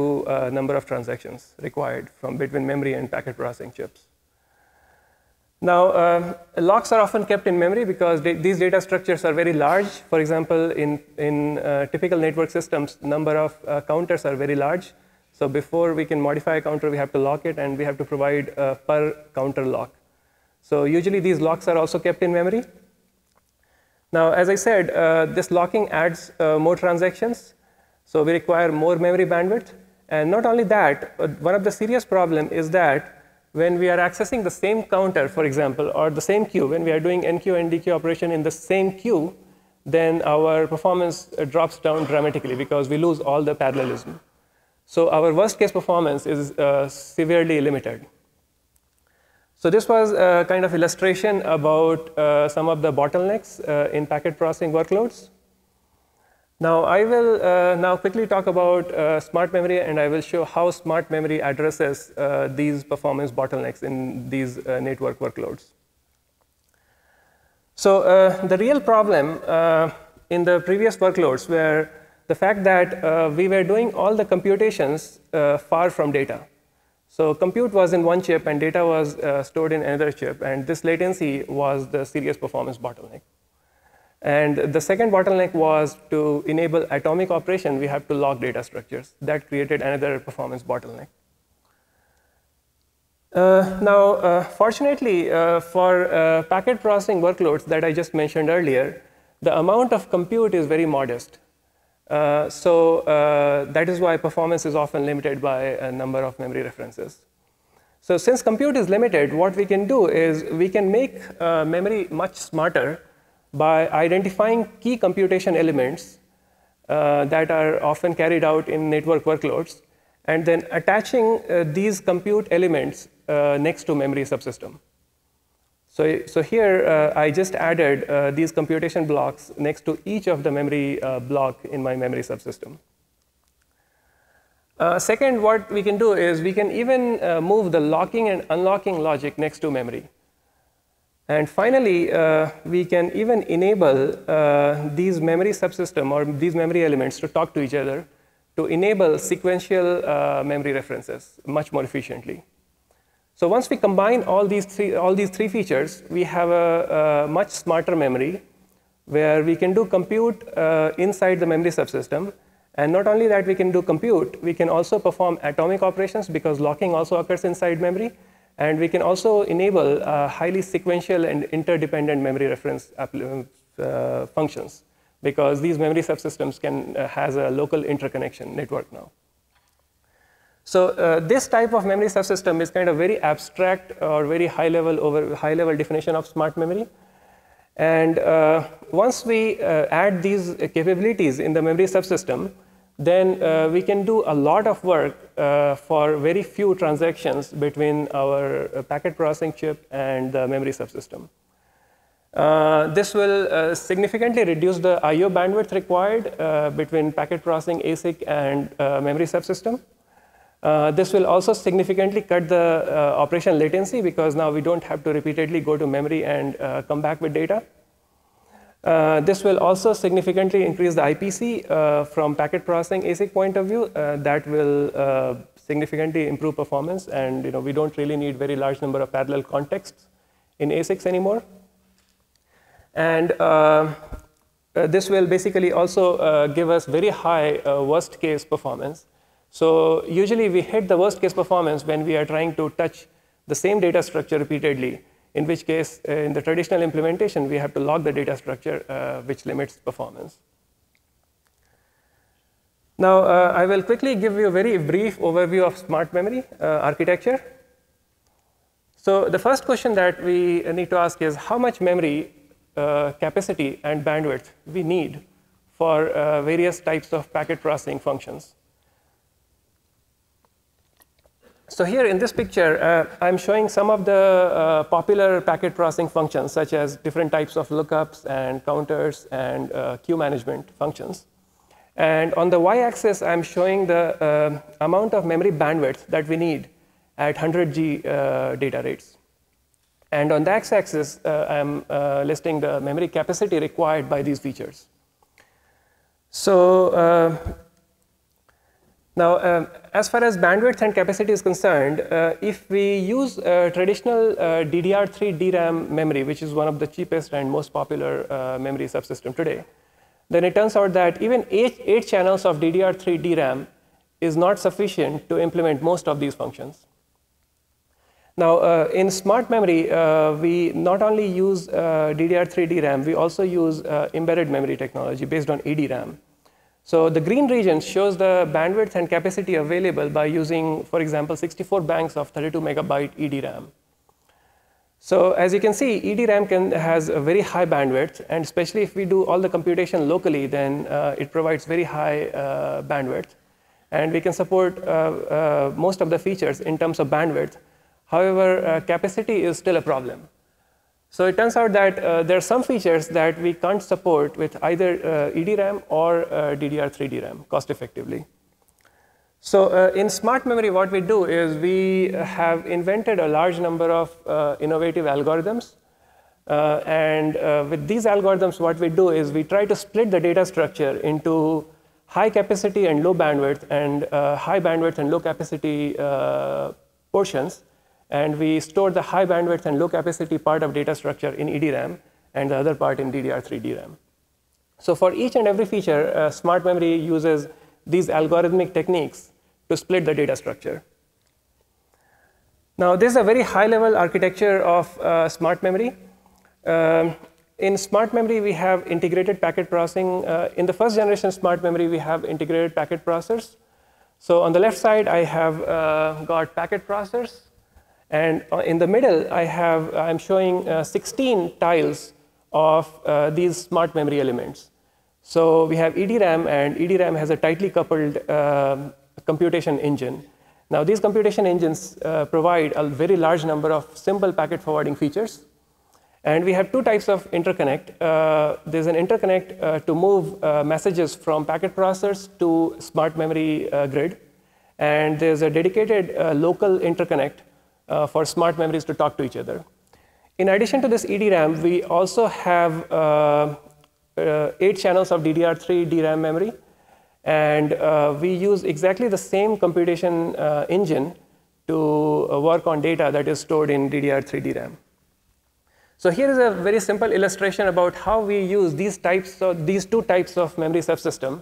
a number of transactions required from between memory and packet processing chips. Now, uh, locks are often kept in memory because da these data structures are very large. For example, in, in uh, typical network systems, number of uh, counters are very large. So before we can modify a counter, we have to lock it, and we have to provide a per counter lock. So usually these locks are also kept in memory. Now, as I said, uh, this locking adds uh, more transactions. So we require more memory bandwidth. And not only that, one of the serious problems is that when we are accessing the same counter, for example, or the same queue, when we are doing N Q and D Q operation in the same queue, then our performance drops down dramatically because we lose all the parallelism. So our worst case performance is uh, severely limited. So this was a kind of illustration about uh, some of the bottlenecks uh, in packet processing workloads. Now I will uh, now quickly talk about uh, smart memory, and I will show how smart memory addresses uh, these performance bottlenecks in these uh, network workloads. So uh, the real problem uh, in the previous workloads were the fact that uh, we were doing all the computations uh, far from data. So compute was in one chip and data was uh, stored in another chip, and this latency was the serious performance bottleneck. And the second bottleneck was to enable atomic operation, we have to lock data structures. That created another performance bottleneck. Uh, now, uh, fortunately, uh, for uh, packet processing workloads that I just mentioned earlier, the amount of compute is very modest. Uh, so uh, that is why performance is often limited by a number of memory references. So since compute is limited, what we can do is we can make uh, memory much smarter by identifying key computation elements uh, that are often carried out in network workloads, and then attaching uh, these compute elements uh, next to memory subsystem. So, so here uh, I just added uh, these computation blocks next to each of the memory uh, block in my memory subsystem. Uh, second, what we can do is we can even uh, move the locking and unlocking logic next to memory. And finally, uh, we can even enable uh, these memory subsystem or these memory elements to talk to each other to enable sequential uh, memory references much more efficiently. So once we combine all these three, all these three features, we have a, a much smarter memory where we can do compute uh, inside the memory subsystem. And not only that we can do compute, we can also perform atomic operations because locking also occurs inside memory. And we can also enable uh, highly sequential and interdependent memory reference uh, functions because these memory subsystems can uh, has a local interconnection network now. So uh, this type of memory subsystem is kind of very abstract or very high level over high level definition of smart memory. And uh, once we uh, add these capabilities in the memory subsystem, then uh, we can do a lot of work uh, for very few transactions between our packet processing chip and the memory subsystem. Uh, this will uh, significantly reduce the I O bandwidth required uh, between packet processing A S I C and uh, memory subsystem. Uh, this will also significantly cut the uh, operation latency, because now we don't have to repeatedly go to memory and uh, come back with data. Uh, this will also significantly increase the I P C uh, from packet processing A S I C point of view. Uh, that will uh, significantly improve performance, and you know, we don't really need very large number of parallel contexts in A S I Cs anymore. And uh, uh, this will basically also uh, give us very high uh, worst case performance. So usually we hit the worst case performance when we are trying to touch the same data structure repeatedly, in which case, uh, in the traditional implementation, we have to log the data structure, uh, which limits performance. Now, uh, I will quickly give you a very brief overview of smart memory uh, architecture. So the first question that we need to ask is, how much memory uh, capacity and bandwidth we need for uh, various types of packet processing functions? So here in this picture, uh, I'm showing some of the uh, popular packet processing functions, such as different types of lookups and counters and uh, queue management functions. And on the y-axis, I'm showing the uh, amount of memory bandwidth that we need at one hundred G uh, data rates. And on the x-axis, uh, I'm uh, listing the memory capacity required by these features. So. Uh, Now, uh, as far as bandwidth and capacity is concerned, uh, if we use uh, traditional uh, D D R three D RAM memory, which is one of the cheapest and most popular uh, memory subsystem today, then it turns out that even eight, eight channels of D D R three D RAM is not sufficient to implement most of these functions. Now, uh, in smart memory, uh, we not only use uh, D D R three D RAM, we also use uh, embedded memory technology based on E D RAM. So the green region shows the bandwidth and capacity available by using, for example, sixty-four banks of thirty-two megabyte E D RAM. So as you can see, E D RAM can, has a very high bandwidth, and especially if we do all the computation locally, then uh, it provides very high uh, bandwidth. And we can support uh, uh, most of the features in terms of bandwidth. However, uh, capacity is still a problem. So it turns out that uh, there are some features that we can't support with either uh, E D RAM or uh, D D R three D RAM cost effectively. So uh, in smart memory, what we do is we have invented a large number of uh, innovative algorithms. Uh, and uh, with these algorithms, what we do is we try to split the data structure into high capacity and low bandwidth, and uh, high bandwidth and low capacity uh, portions. And we store the high bandwidth and low capacity part of data structure in E D RAM and the other part in D D R three D RAM. So for each and every feature, uh, smart memory uses these algorithmic techniques to split the data structure. Now, this is a very high-level architecture of uh, smart memory. Um, in smart memory, we have integrated packet processing. Uh, in the first generation smart memory, we have integrated packet processors. So on the left side, I have uh, got packet processors. And in the middle, I have, I'm showing uh, sixteen tiles of uh, these smart memory elements. So we have E D RAM, and E D RAM has a tightly coupled uh, computation engine. Now, these computation engines uh, provide a very large number of simple packet forwarding features. And we have two types of interconnect. Uh, there's an interconnect uh, to move uh, messages from packet processors to smart memory uh, grid. And there's a dedicated uh, local interconnect Uh, for smart memories to talk to each other. In addition to this E D RAM, we also have uh, uh, eight channels of D D R three D RAM memory. And uh, we use exactly the same computation uh, engine to uh, work on data that is stored in D D R three D RAM. So here is a very simple illustration about how we use these, types of, these two types of memory subsystem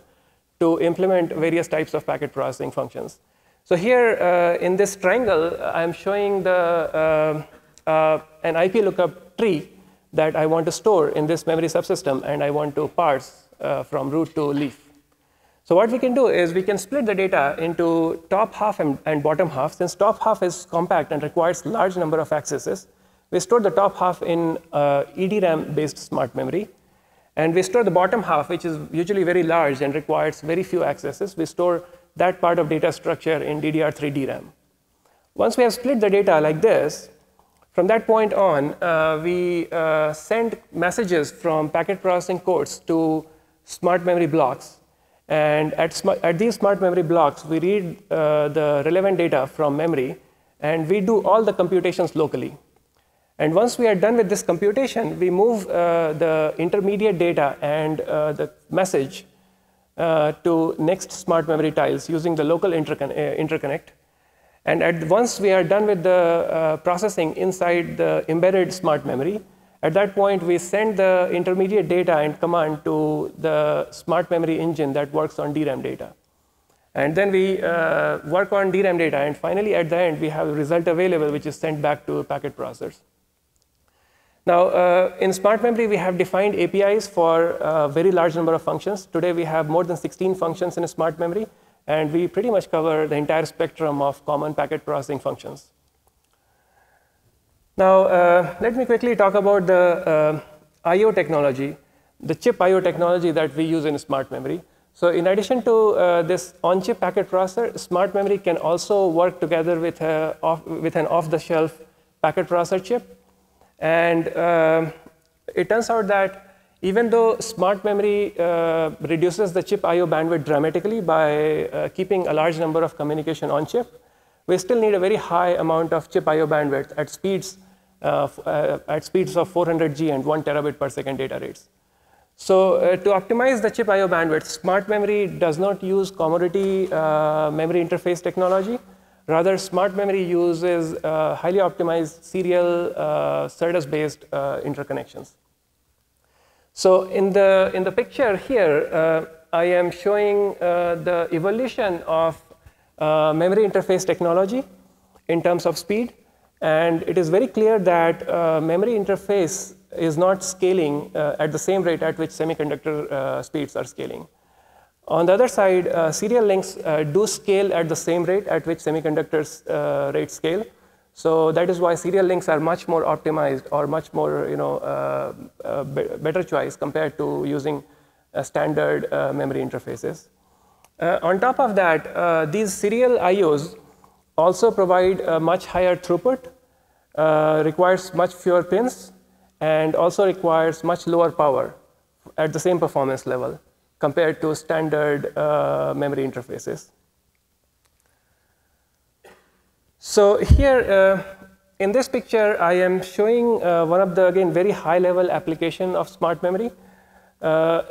to implement various types of packet processing functions. So here, uh, in this triangle, I'm showing the, uh, uh, an I P lookup tree that I want to store in this memory subsystem, and I want to parse uh, from root to leaf. So what we can do is we can split the data into top half and, and bottom half. Since top half is compact and requires large number of accesses, we store the top half in uh, E D RAM-based smart memory. And we store the bottom half, which is usually very large and requires very few accesses. We store that part of data structure in D D R three D RAM. Once we have split the data like this, from that point on, uh, we uh, send messages from packet processing cores to smart memory blocks. And at, sm at these smart memory blocks, we read uh, the relevant data from memory, and we do all the computations locally. And once we are done with this computation, we move uh, the intermediate data and uh, the message uh, to next smart memory tiles using the local intercon uh, interconnect. And at once we are done with the uh, processing inside the embedded smart memory, at that point, we send the intermediate data and command to the smart memory engine that works on D RAM data. And then we uh, work on D RAM data. And finally, at the end, we have a result available, which is sent back to packet processors. Now, uh, in smart memory, we have defined A P Is for a very large number of functions. Today, we have more than sixteen functions in a smart memory. And we pretty much cover the entire spectrum of common packet processing functions. Now, uh, let me quickly talk about the uh, I O technology, the chip I O technology that we use in smart memory. So in addition to uh, this on-chip packet processor, smart memory can also work together with, a off, with an off-the-shelf packet processor chip. And uh, it turns out that even though smart memory uh, reduces the chip I O bandwidth dramatically by uh, keeping a large number of communication on-chip, we still need a very high amount of chip I O bandwidth at speeds Uh, uh, at speeds of four hundred G and one terabit per second data rates. So uh, to optimize the chip I O bandwidth, smart memory does not use commodity uh, memory interface technology. Rather, smart memory uses uh, highly optimized serial uh, S E R D E S-based uh, interconnections. So in the, in the picture here, uh, I am showing uh, the evolution of uh, memory interface technology in terms of speed. And it is very clear that uh, memory interface is not scaling uh, at the same rate at which semiconductor uh, speeds are scaling. On the other side, uh, serial links uh, do scale at the same rate at which semiconductors uh, rate scale. So that is why serial links are much more optimized or much more, you know, uh, uh, better choice compared to using uh, standard uh, memory interfaces. Uh, on top of that, uh, these serial I Os also provide a much higher throughput, uh, requires much fewer pins, and also requires much lower power at the same performance level compared to standard uh, memory interfaces. So here, uh, in this picture, I am showing uh, one of the, again, very high-level application of smart memory. Uh,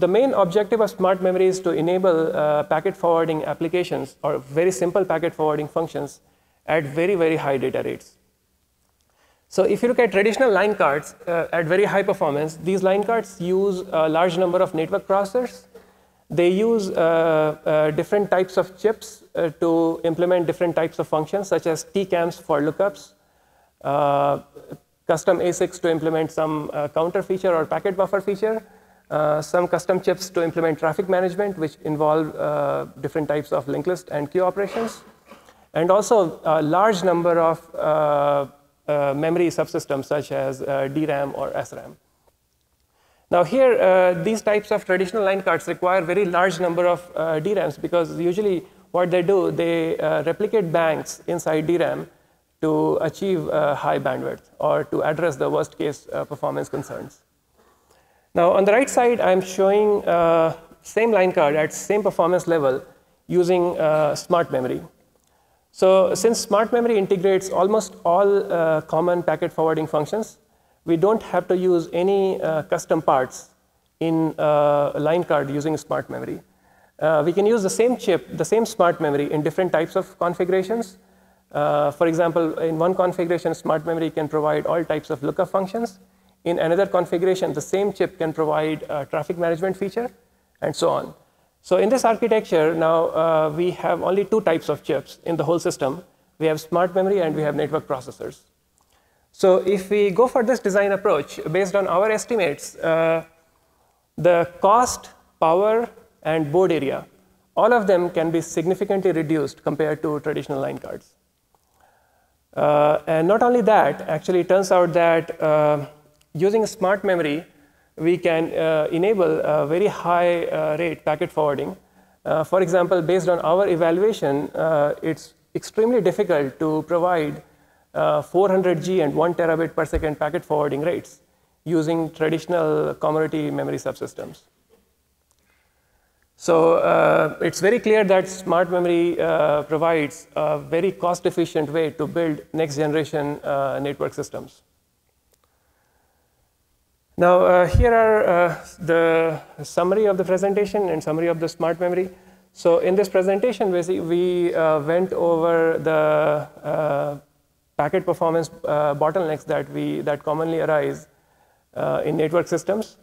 the main objective of smart memory is to enable uh, packet forwarding applications or very simple packet forwarding functions at very, very high data rates. So if you look at traditional line cards uh, at very high performance, these line cards use a large number of network processors. They use uh, uh, different types of chips uh, to implement different types of functions, such as T CAMs for lookups, uh, custom A SICs to implement some uh, counter feature or packet buffer feature, Uh, some custom chips to implement traffic management, which involve uh, different types of linked list and queue operations, and also a large number of uh, uh, memory subsystems, such as uh, D RAM or S RAM. Now here, uh, these types of traditional line cards require very large number of uh, D RAMs, because usually what they do, they uh, replicate banks inside D RAM to achieve uh, high bandwidth or to address the worst case uh, performance concerns. Now, on the right side, I'm showing uh, same line card at same performance level using uh, smart memory. So since smart memory integrates almost all uh, common packet forwarding functions, we don't have to use any uh, custom parts in uh, a line card using smart memory. Uh, we can use the same chip, the same smart memory in different types of configurations. Uh, for example, in one configuration, smart memory can provide all types of lookup functions. In another configuration, the same chip can provide a traffic management feature, and so on. So in this architecture, now uh, we have only two types of chips in the whole system. We have smart memory and we have network processors. So if we go for this design approach, based on our estimates, uh, the cost, power, and board area all of them can be significantly reduced compared to traditional line cards. Uh, and not only that, actually it turns out that uh, using smart memory, we can uh, enable a very high uh, rate packet forwarding. Uh, for example, based on our evaluation, uh, it's extremely difficult to provide uh, four hundred G and one terabit per second packet forwarding rates using traditional commodity memory subsystems. So uh, it's very clear that smart memory uh, provides a very cost-efficient way to build next-generation uh, network systems. Now, uh, here are uh, the summary of the presentation and summary of the smart memory. So in this presentation, we, we uh, went over the uh, packet performance uh, bottlenecks that, we, that commonly arise uh, in network systems.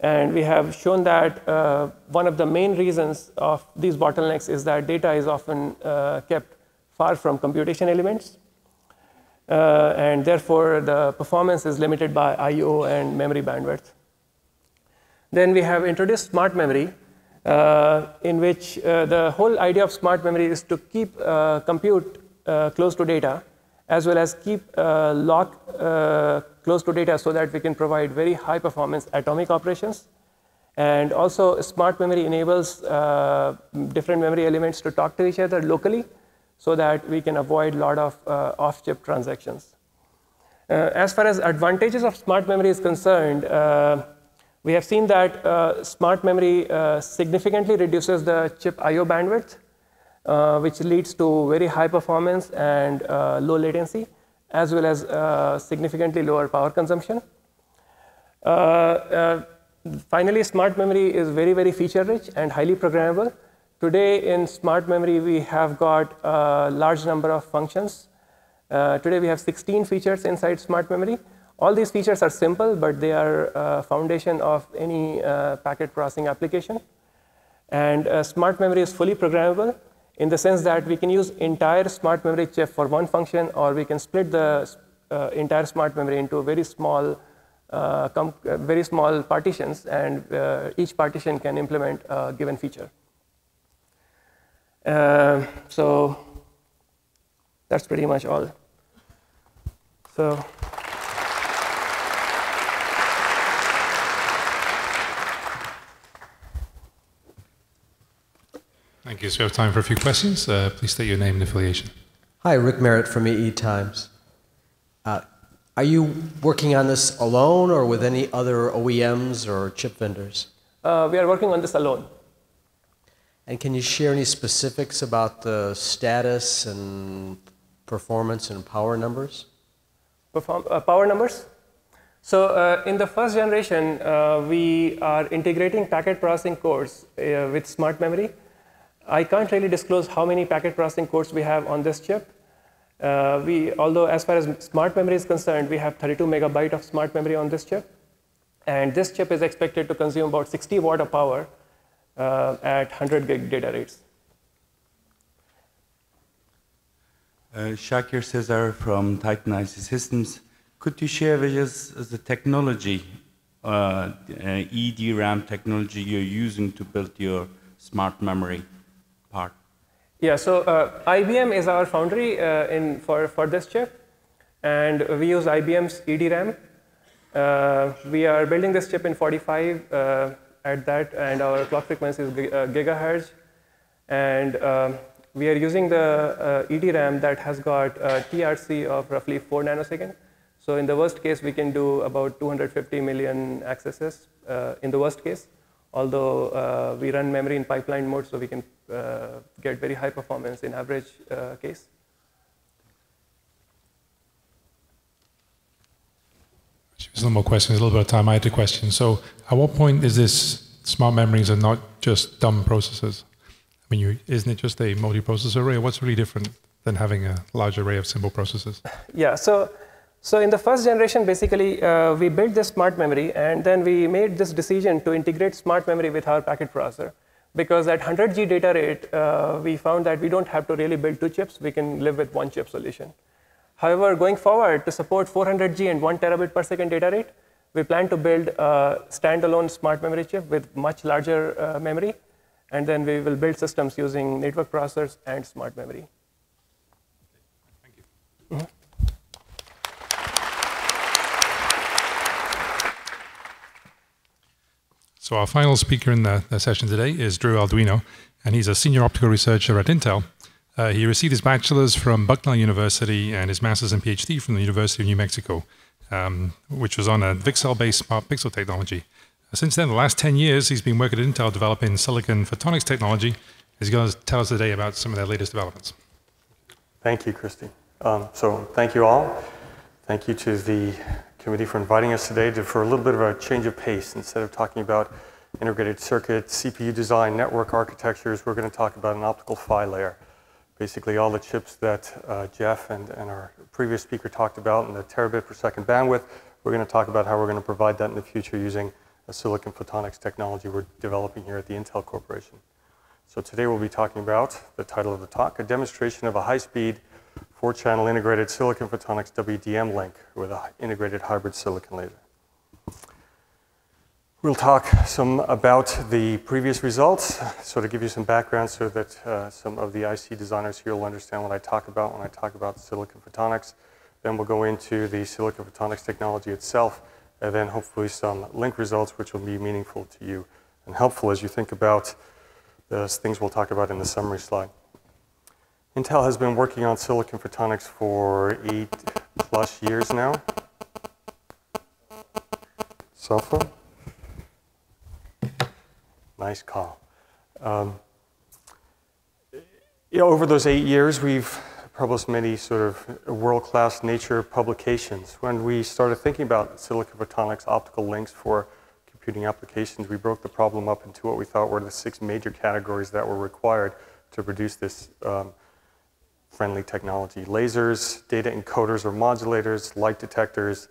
And we have shown that uh, one of the main reasons of these bottlenecks is that data is often uh, kept far from computation elements. Uh, and therefore, the performance is limited by I O and memory bandwidth. Then we have introduced smart memory, uh, in which uh, the whole idea of smart memory is to keep uh, compute uh, close to data, as well as keep uh, lock uh, close to data so that we can provide very high performance atomic operations. And also, smart memory enables uh, different memory elements to talk to each other locally, so that we can avoid a lot of uh, off-chip transactions. Uh, as far as advantages of smart memory is concerned, uh, we have seen that uh, smart memory uh, significantly reduces the chip I O bandwidth, uh, which leads to very high performance and uh, low latency, as well as uh, significantly lower power consumption. Uh, uh, finally, smart memory is very, very feature-rich and highly programmable. Today, in smart memory, we have got a large number of functions. Uh, today, we have sixteen features inside smart memory. All these features are simple, but they are a foundation of any uh, packet processing application. And uh, smart memory is fully programmable in the sense that we can use entire smart memory chip for one function, or we can split the uh, entire smart memory into very small, uh, com very small partitions, and uh, each partition can implement a given feature. Uh, so that's pretty much all. So thank you. So we have time for a few questions. Uh, please state your name and affiliation. Hi, Rick Merritt from E E Times. Uh, are you working on this alone or with any other O E Ms or chip vendors? Uh, we are working on this alone. And can you share any specifics about the status and performance and power numbers? Perform, uh, power numbers? So uh, in the first generation, uh, we are integrating packet processing cores uh, with smart memory. I can't really disclose how many packet processing cores we have on this chip. Uh, we, although as far as smart memory is concerned, we have thirty-two megabyte of smart memory on this chip. And this chip is expected to consume about sixty watt of power Uh, at one hundred gig data rates. Uh, Shakir Cesar from Titan I C Systems. Could you share with us the technology, uh, uh, E D RAM technology you're using to build your smart memory part? Yeah, so uh, I B M is our foundry uh, in, for, for this chip, and we use I B M's E D RAM. Uh, we are building this chip in forty-five. Uh, at that, and our clock frequency is gigahertz. And um, we are using the uh, E D RAM that has got a T R C of roughly four nanosecond. So in the worst case, we can do about two hundred fifty million accesses uh, in the worst case, although uh, we run memory in pipeline mode, so we can uh, get very high performance in average uh, case. There's no more questions, a little bit of time. I had a question. So at what point is this smart memories are not just dumb processors? I mean, you, isn't it just a multi-processor array? What's really different than having a large array of simple processors? Yeah, so, so in the first generation, basically, uh, we built this smart memory, and then we made this decision to integrate smart memory with our packet processor. Because at one hundred G data rate, uh, we found that we don't have to really build two chips. We can live with one chip solution. However, going forward, to support four hundred G and one terabit per second data rate, we plan to build a standalone smart memory chip with much larger uh, memory And then we will build systems using network processors and smart memory. Thank you. Mm-hmm. So our final speaker in the, the session today is Drew Arduino, and he's a senior optical researcher at Intel. Uh, he received his bachelor's from Bucknell University and his master's and PhD from the University of New Mexico, um, which was on a VCSEL-based smart pixel technology. Since then, the last ten years, he's been working at Intel developing silicon photonics technology. He's going to tell us today about some of their latest developments. Thank you, Christy. Um, so thank you all. Thank you to the committee for inviting us today to, for a little bit of a change of pace. Instead of talking about integrated circuits, C P U design, network architectures, we're going to talk about an optical phi layer. Basically all the chips that uh, Jeff and, and our previous speaker talked about in the terabit per second bandwidth, we're going to talk about how we're going to provide that in the future using a silicon photonics technology we're developing here at the Intel Corporation. So today we'll be talking about the title of the talk, a demonstration of a high-speed four-channel integrated silicon photonics W D M link with an integrated hybrid silicon laser. We'll talk some about the previous results, so to give you some background so that uh, some of the I C designers here will understand what I talk about when I talk about silicon photonics. Then we'll go into the silicon photonics technology itself, and then hopefully some link results which will be meaningful to you and helpful as you think about the things we'll talk about in the summary slide. Intel has been working on silicon photonics for eight plus years now. Cell phone? Nice call. Um, you know, over those eight years, we've published many sort of world-class nature publications. When we started thinking about silicon photonics optical links for computing applications, we broke the problem up into what we thought were the six major categories that were required to produce this um, friendly technology. Lasers, data encoders or modulators, light detectors,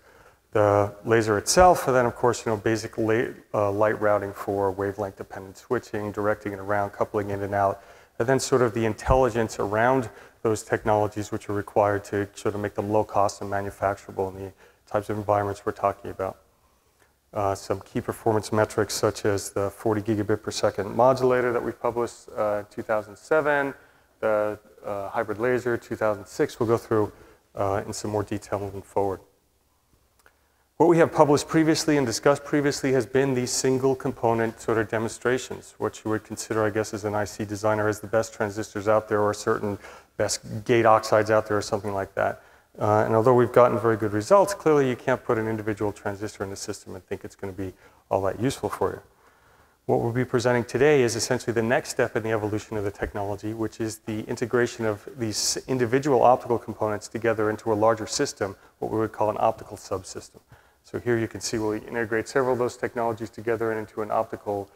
the laser itself, and then of course, you know, basic la uh, light routing for wavelength dependent switching, directing it around, coupling in and out, and then sort of the intelligence around those technologies which are required to sort of make them low cost and manufacturable in the types of environments we're talking about. Uh, some key performance metrics such as the forty gigabit per second modulator that we published uh, in two thousand seven, the uh, hybrid laser two thousand six, we'll go through uh, in some more detail moving forward. What we have published previously and discussed previously has been these single component sort of demonstrations, what you would consider, I guess, as an I C designer as the best transistors out there or certain best gate oxides out there or something like that. Uh, and although we've gotten very good results, clearly you can't put an individual transistor in a system and think it's going to be all that useful for you. What we'll be presenting today is essentially the next step in the evolution of the technology, which is the integration of these individual optical components together into a larger system, what we would call an optical subsystem. So here you can see we integrate several of those technologies together into an optical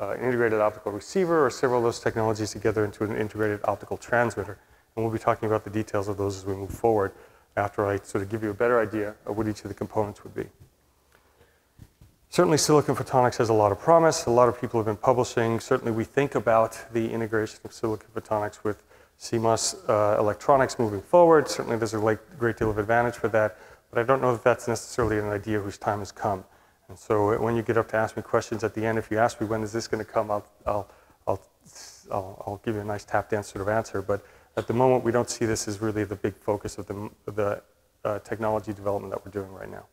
uh, integrated optical receiver, or several of those technologies together into an integrated optical transmitter. And we'll be talking about the details of those as we move forward after I sort of give you a better idea of what each of the components would be. Certainly silicon photonics has a lot of promise. A lot of people have been publishing. Certainly we think about the integration of silicon photonics with C M O S uh, electronics moving forward. Certainly there's a great deal of advantage for that, but I don't know that that's necessarily an idea whose time has come. And so when you get up to ask me questions at the end, if you ask me when is this going to come, I'll, I'll, I'll, I'll, I'll give you a nice tap dance sort of answer. But at the moment, we don't see this as really the big focus of the, the uh, technology development that we're doing right now.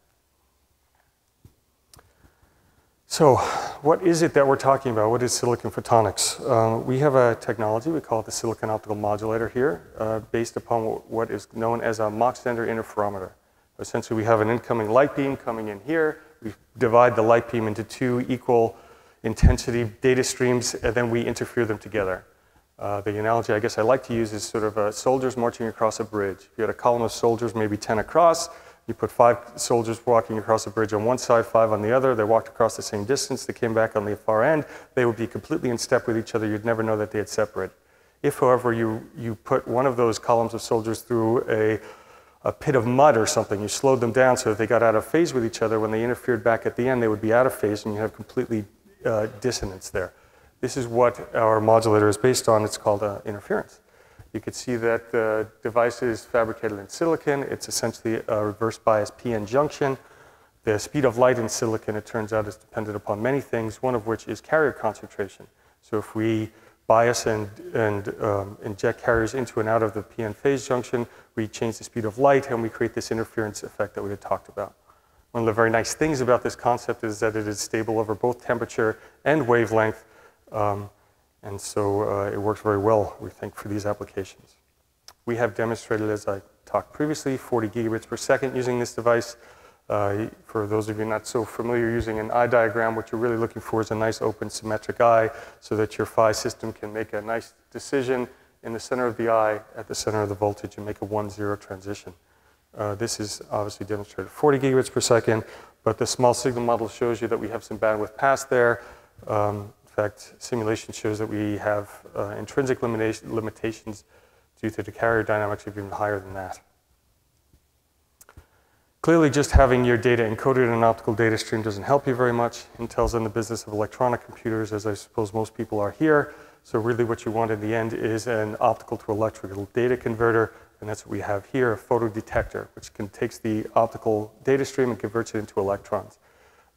So what is it that we're talking about? What is silicon photonics? Uh, we have a technology, we call it the silicon optical modulator here, uh, based upon what is known as a Mach Zehnder interferometer. Essentially, we have an incoming light beam coming in here. We divide the light beam into two equal intensity data streams, and then we interfere them together. Uh, the analogy I guess I like to use is sort of uh, soldiers marching across a bridge. If you had a column of soldiers, maybe ten across, you put five soldiers walking across a bridge on one side, five on the other, they walked across the same distance, they came back on the far end, they would be completely in step with each other, you'd never know that they had separated. If, however, you, you put one of those columns of soldiers through a, a pit of mud or something, you slowed them down so that they got out of phase with each other, when they interfered back at the end, they would be out of phase and you have completely uh, dissonance there. This is what our modulator is based on. It's called uh, interference. You can see that the device is fabricated in silicon. It's essentially a reverse bias P N junction. The speed of light in silicon, it turns out, is dependent upon many things, one of which is carrier concentration. So if we bias and, and um, inject carriers into and out of the P N phase junction, we change the speed of light and we create this interference effect that we had talked about. One of the very nice things about this concept is that it is stable over both temperature and wavelength. Um, and so uh, it works very well, we think, for these applications. We have demonstrated, as I talked previously, forty gigabits per second using this device. Uh, for those of you not so familiar using an eye diagram, what you're really looking for is a nice open symmetric eye so that your PHY system can make a nice decision in the center of the eye at the center of the voltage and make a one zero transition. Uh, this is obviously demonstrated forty gigabits per second, but the small signal model shows you that we have some bandwidth pass there. Um, in fact, simulation shows that we have uh, intrinsic limitation, limitations due to the carrier dynamics of even higher than that. Clearly, just having your data encoded in an optical data stream doesn't help you very much. Intel's in the business of electronic computers, as I suppose most people are here. So really what you want in the end is an optical to electrical data converter, and that's what we have here, a photodetector, which can, takes the optical data stream and converts it into electrons.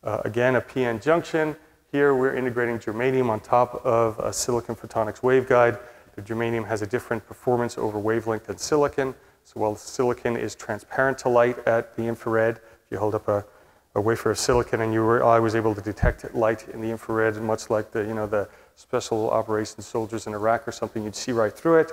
Uh, again, a P N junction. Here we're integrating germanium on top of a silicon photonics waveguide. The germanium has a different performance over wavelength than silicon. So while silicon is transparent to light at the infrared, if you hold up a, a wafer of silicon and your eye was able to detect light in the infrared, much like the, you know, the special operations soldiers in Iraq or something, you'd see right through it.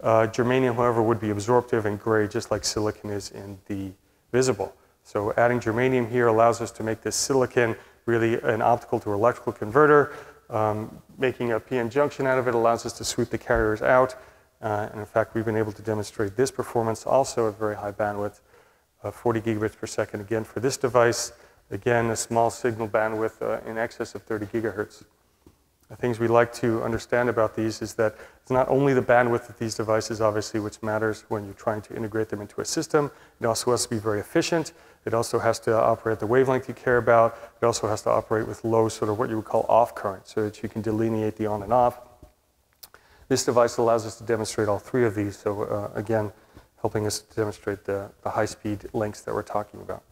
Uh, germanium, however, would be absorptive and gray, just like silicon is in the visible. So adding germanium here allows us to make this silicon really an optical to electrical converter. Um, making a P N junction out of it allows us to sweep the carriers out. Uh, and in fact, we've been able to demonstrate this performance also at very high bandwidth, uh, forty gigabits per second again for this device. Again, a small signal bandwidth uh, in excess of thirty gigahertz. The things we like to understand about these is that it's not only the bandwidth of these devices, obviously, which matters when you're trying to integrate them into a system. It also has to be very efficient. It also has to operate the wavelength you care about. It also has to operate with low, sort of what you would call off current, so that you can delineate the on and off. This device allows us to demonstrate all three of these, so uh, again, helping us to demonstrate the, the high-speed links that we're talking about.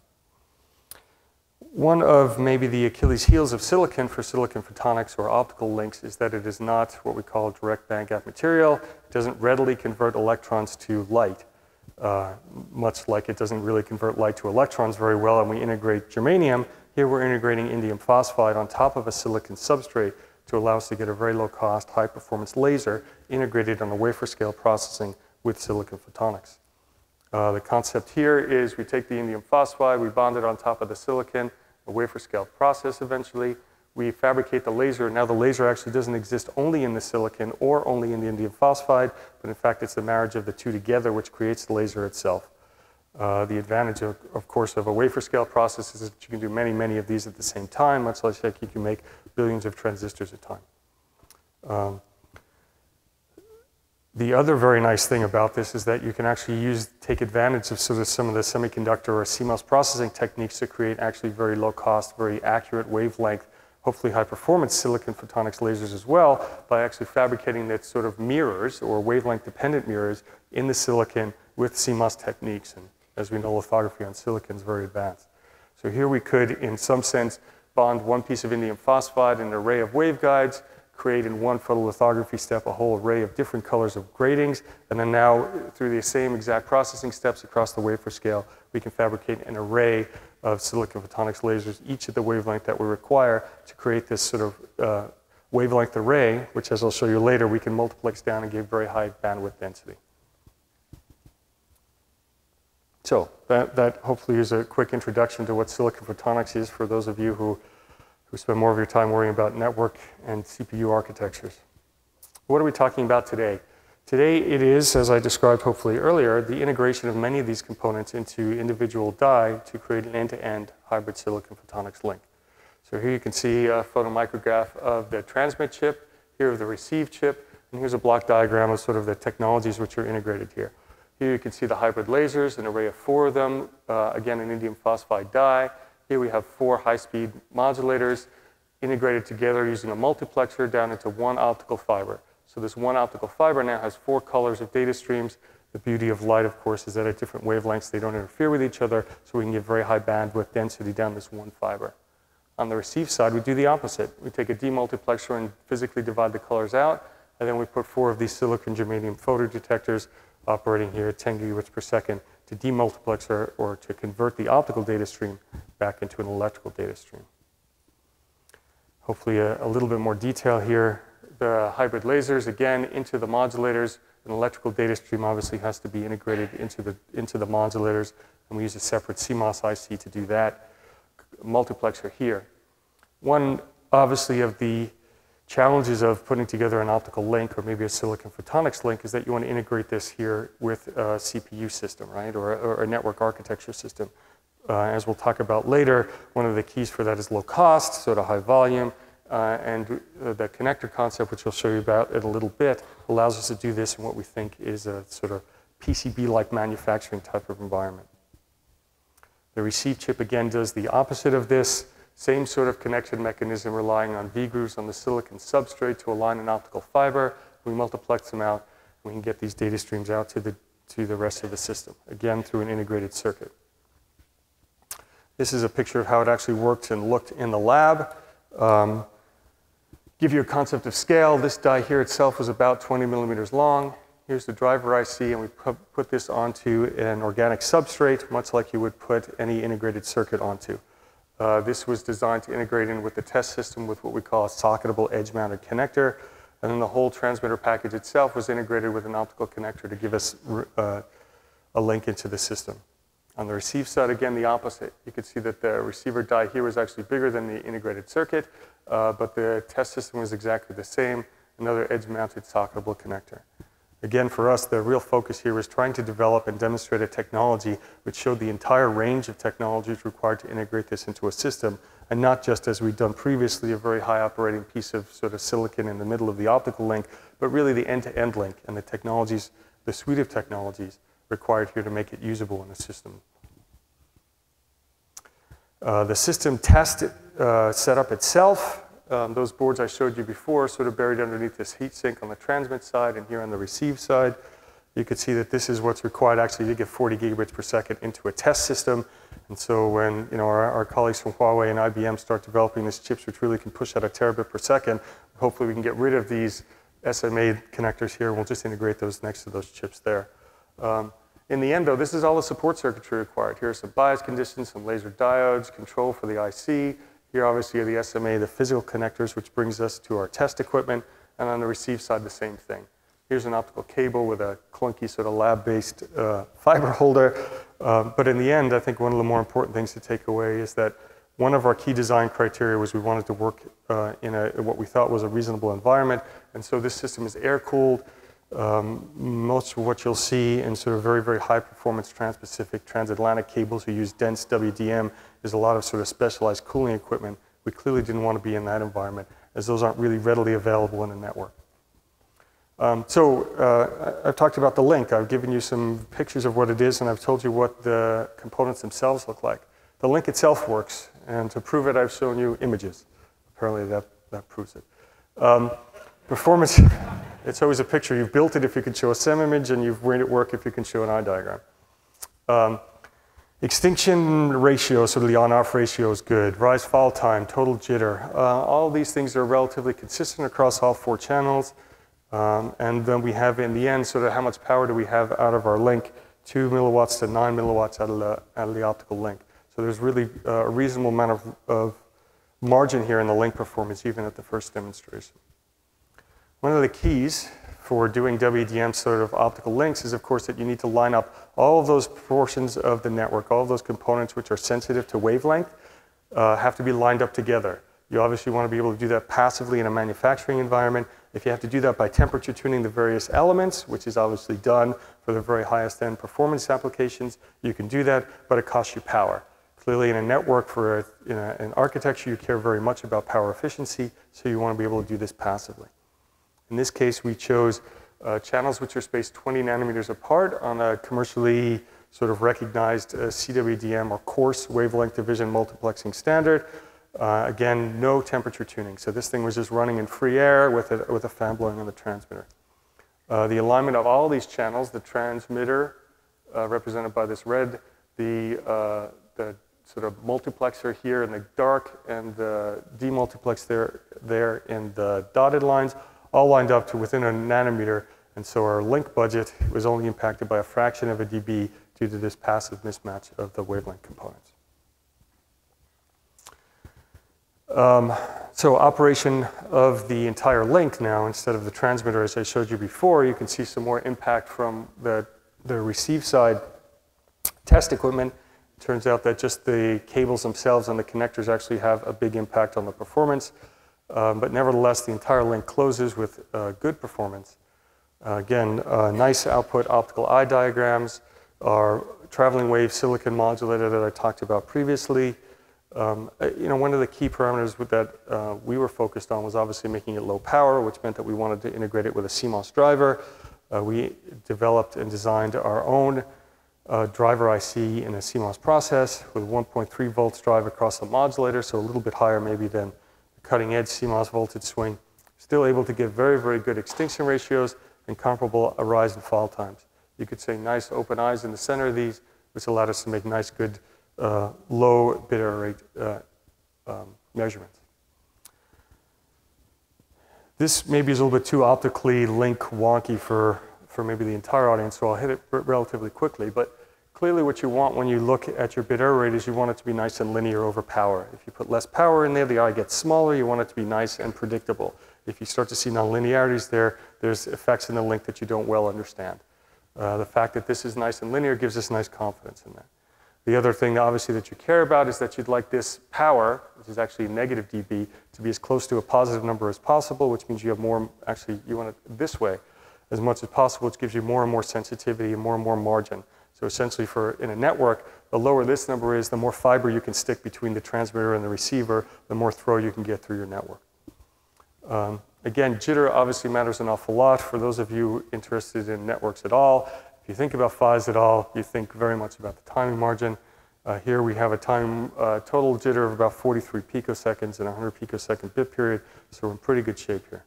One of maybe the Achilles heels of silicon for silicon photonics or optical links is that it is not what we call direct bandgap material. It doesn't readily convert electrons to light, uh, much like it doesn't really convert light to electrons very well, and we integrate germanium. Here we're integrating indium phosphide on top of a silicon substrate to allow us to get a very low-cost, high-performance laser integrated on a wafer-scale processing with silicon photonics. Uh, the concept here is we take the indium phosphide, we bond it on top of the silicon, a wafer-scale process eventually. We fabricate the laser. Now the laser actually doesn't exist only in the silicon or only in the indium phosphide, but in fact it's the marriage of the two together which creates the laser itself. Uh, the advantage, of, of course, of a wafer-scale process is that you can do many, many of these at the same time, much like you can make billions of transistors at a time. Um, the other very nice thing about this is that you can actually use, take advantage of sort of some of the semiconductor or CMOS processing techniques to create actually very low-cost, very accurate wavelength, hopefully high-performance silicon photonics lasers as well, by actually fabricating that sort of mirrors or wavelength-dependent mirrors in the silicon with CMOS techniques. And as we know, lithography on silicon is very advanced. So here we could, in some sense, bond one piece of indium phosphide in an array of waveguides, create in one photolithography step a whole array of different colors of gratings, and then now, through the same exact processing steps across the wafer scale, we can fabricate an array of silicon photonics lasers, each at the wavelength that we require to create this sort of uh, wavelength array, which, as I'll show you later, we can multiplex down and give very high bandwidth density. So that, that hopefully is a quick introduction to what silicon photonics is for those of you who, who spend more of your time worrying about network and C P U architectures. What are we talking about today? Today it is, as I described hopefully earlier, the integration of many of these components into individual die to create an end-to-end hybrid silicon photonics link. So here you can see a photomicrograph of the transmit chip, here of the receive chip, and here's a block diagram of sort of the technologies which are integrated here. Here you can see the hybrid lasers, an array of four of them, uh, again, an indium phosphide die. Here we have four high-speed modulators integrated together using a multiplexer down into one optical fiber. So this one optical fiber now has four colors of data streams. The beauty of light, of course, is that at different wavelengths, they don't interfere with each other, so we can get very high bandwidth density down this one fiber. On the receive side, we do the opposite. We take a demultiplexer and physically divide the colors out, and then we put four of these silicon germanium photodetectors operating here at ten gigabits per second to demultiplex or, or to convert the optical data stream back into an electrical data stream. Hopefully a, a little bit more detail here. The hybrid lasers, again, into the modulators. An electrical data stream obviously has to be integrated into the, into the modulators, and we use a separate C MOS I C to do that. Multiplexer here. One, obviously, of the challenges of putting together an optical link or maybe a silicon photonics link is that you want to integrate this here with a C P U system, right, or, or a network architecture system. Uh, as we'll talk about later, one of the keys for that is low cost, so to high volume, uh, and uh, the connector concept, which I'll show you about in a little bit, allows us to do this in what we think is a sort of P C B-like manufacturing type of environment. The receive chip, again, does the opposite of this. Same sort of connection mechanism relying on V-grooves on the silicon substrate to align an optical fiber. We multiplex them out, and we can get these data streams out to the, to the rest of the system, again, through an integrated circuit. This is a picture of how it actually worked and looked in the lab. Um, give you a concept of scale. This die here itself was about twenty millimeters long. Here's the driver I C, and we put this onto an organic substrate, much like you would put any integrated circuit onto. Uh, this was designed to integrate in with the test system with what we call a socketable edge-mounted connector. And then the whole transmitter package itself was integrated with an optical connector to give us uh, a link into the system. On the receive side, again, the opposite. You could see that the receiver die here was actually bigger than the integrated circuit, uh, but the test system was exactly the same, another edge-mounted socketable connector. Again, for us, the real focus here was trying to develop and demonstrate a technology which showed the entire range of technologies required to integrate this into a system, and not just, as we'd done previously, a very high operating piece of sort of silicon in the middle of the optical link, but really the end-to-end link and the technologies, the suite of technologies required here to make it usable in a system. Uh, the system test uh, setup itself. Um, those boards I showed you before sort of buried underneath this heat sink on the transmit side and here on the receive side. You could see that this is what's required actually to get forty gigabits per second into a test system. And so when you know our, our colleagues from Huawei and I B M start developing these chips which really can push out a terabit per second, hopefully we can get rid of these S M A connectors here and we'll just integrate those next to those chips there. Um, in the end though, this is all the support circuitry required. Here are some bias conditions, some laser diodes, control for the I C. Here, obviously, are the S M A, the physical connectors, which brings us to our test equipment. And on the receive side, the same thing. Here's an optical cable with a clunky sort of lab-based uh, fiber holder. Um, but in the end, I think one of the more important things to take away is that one of our key design criteria was we wanted to work uh, in a, what we thought was a reasonable environment. And so this system is air-cooled. Um, most of what you'll see in sort of very, very high-performance trans-Pacific, transatlantic cables who use dense W D M is a lot of sort of specialized cooling equipment. We clearly didn't want to be in that environment, as those aren't really readily available in a network. Um, so uh, I've talked about the link. I've given you some pictures of what it is, and I've told you what the components themselves look like. The link itself works, and to prove it, I've shown you images. Apparently that, that proves it. Um, performance. It's always a picture. You've built it if you can show a SEM image, and you've made it work if you can show an eye diagram. Um, extinction ratio, sort of the on-off ratio is good. Rise fall time, total jitter. Uh, all these things are relatively consistent across all four channels. Um, and then we have, in the end, sort of how much power do we have out of our link, two milliwatts to nine milliwatts out of the, out of the optical link. So there's really a reasonable amount of, of margin here in the link performance, even at the first demonstration. One of the keys for doing W D M sort of optical links is, of course, that you need to line up all of those portions of the network, all of those components which are sensitive to wavelength uh, have to be lined up together. You obviously want to be able to do that passively in a manufacturing environment. If you have to do that by temperature tuning the various elements, which is obviously done for the very highest end performance applications, you can do that, but it costs you power. Clearly in a network, for a, in a, an architecture, you care very much about power efficiency, so you want to be able to do this passively. In this case, we chose uh, channels which are spaced twenty nanometers apart on a commercially sort of recognized uh, C W D M or coarse wavelength division multiplexing standard. Uh, again, no temperature tuning. So this thing was just running in free air with a, with a fan blowing on the transmitter. Uh, the alignment of all these channels, the transmitter uh, represented by this red, the, uh, the sort of multiplexer here in the dark and the demultiplex there, there in the dotted lines, all lined up to within a nanometer. And so our link budget was only impacted by a fraction of a dB due to this passive mismatch of the wavelength components. Um, so operation of the entire link now, instead of the transmitter, as I showed you before, you can see some more impact from the, the receive side test equipment. It turns out that just the cables themselves and the connectors actually have a big impact on the performance. Um, but nevertheless, the entire link closes with uh, good performance. Uh, again, uh, nice output optical eye diagrams, our traveling wave silicon modulator that I talked about previously. Um, you know, one of the key parameters with that uh, we were focused on was obviously making it low power, which meant that we wanted to integrate it with a C MOS driver. Uh, we developed and designed our own uh, driver I C in a C MOS process with one point three volts drive across the modulator, so a little bit higher maybe than the cutting edge C MOS voltage swing. Still able to give very, very good extinction ratios and comparable rise and fall times. You could say nice open eyes in the center of these, which allowed us to make nice, good Uh, low bit error rate uh, um, measurements. This maybe is a little bit too optically link wonky for, for maybe the entire audience, so I'll hit it relatively quickly. But clearly what you want when you look at your bit error rate is you want it to be nice and linear over power. If you put less power in there, the eye gets smaller. You want it to be nice and predictable. If you start to see nonlinearities there, there's effects in the link that you don't well understand. Uh, the fact that this is nice and linear gives us nice confidence in that. The other thing, obviously, that you care about is that you'd like this power, which is actually negative dB, to be as close to a positive number as possible, which means you have more, actually, you want it this way as much as possible, which gives you more and more sensitivity and more and more margin. So essentially, for in a network, the lower this number is, the more fiber you can stick between the transmitter and the receiver, the more throw you can get through your network. Um, again, jitter obviously matters an awful lot. For those of you interested in networks at all, you think about F I S at all, you think very much about the timing margin. Uh, here we have a time uh, total jitter of about forty-three picoseconds and one hundred picosecond bit period, so we're in pretty good shape here.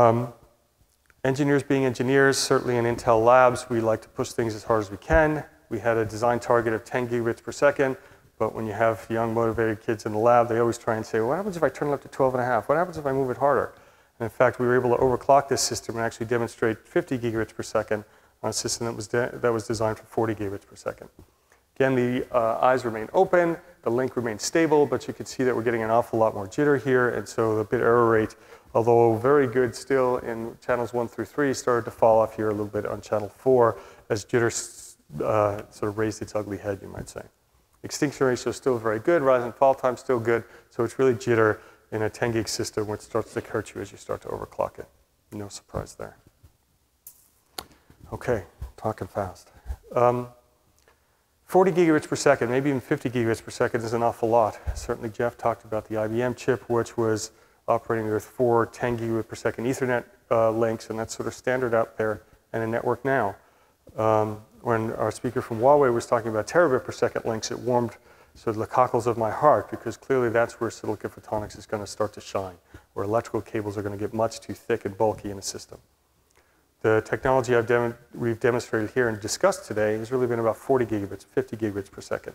Um, engineers being engineers, certainly in Intel labs, we like to push things as hard as we can. We had a design target of ten gigabits per second, but when you have young motivated kids in the lab, they always try and say, well, what happens if I turn it up to twelve and a half? What happens if I move it harder? In fact, we were able to overclock this system and actually demonstrate fifty gigabits per second on a system that was, de that was designed for forty gigabits per second. Again, the uh, eyes remain open, the link remains stable, but you can see that we're getting an awful lot more jitter here, and so the bit error rate, although very good still in channels one through three, started to fall off here a little bit on channel four as jitter uh, sort of raised its ugly head, you might say. Extinction ratio is still very good, rise and fall time still good, so it's really jitter in a ten gig system, which starts to hurt you as you start to overclock it. No surprise there. Okay, talking fast. Um, forty gigabits per second, maybe even fifty gigabits per second is an awful lot. Certainly Jeff talked about the I B M chip, which was operating with four ten gigabit per second Ethernet uh, links, and that's sort of standard out there in a network now. Um, when our speaker from Huawei was talking about terabit per second links, it warmed so the cockles of my heart, because clearly that's where silicon photonics is going to start to shine, where electrical cables are going to get much too thick and bulky in a system. The technology I've dem we've demonstrated here and discussed today has really been about forty gigabits, fifty gigabits per second.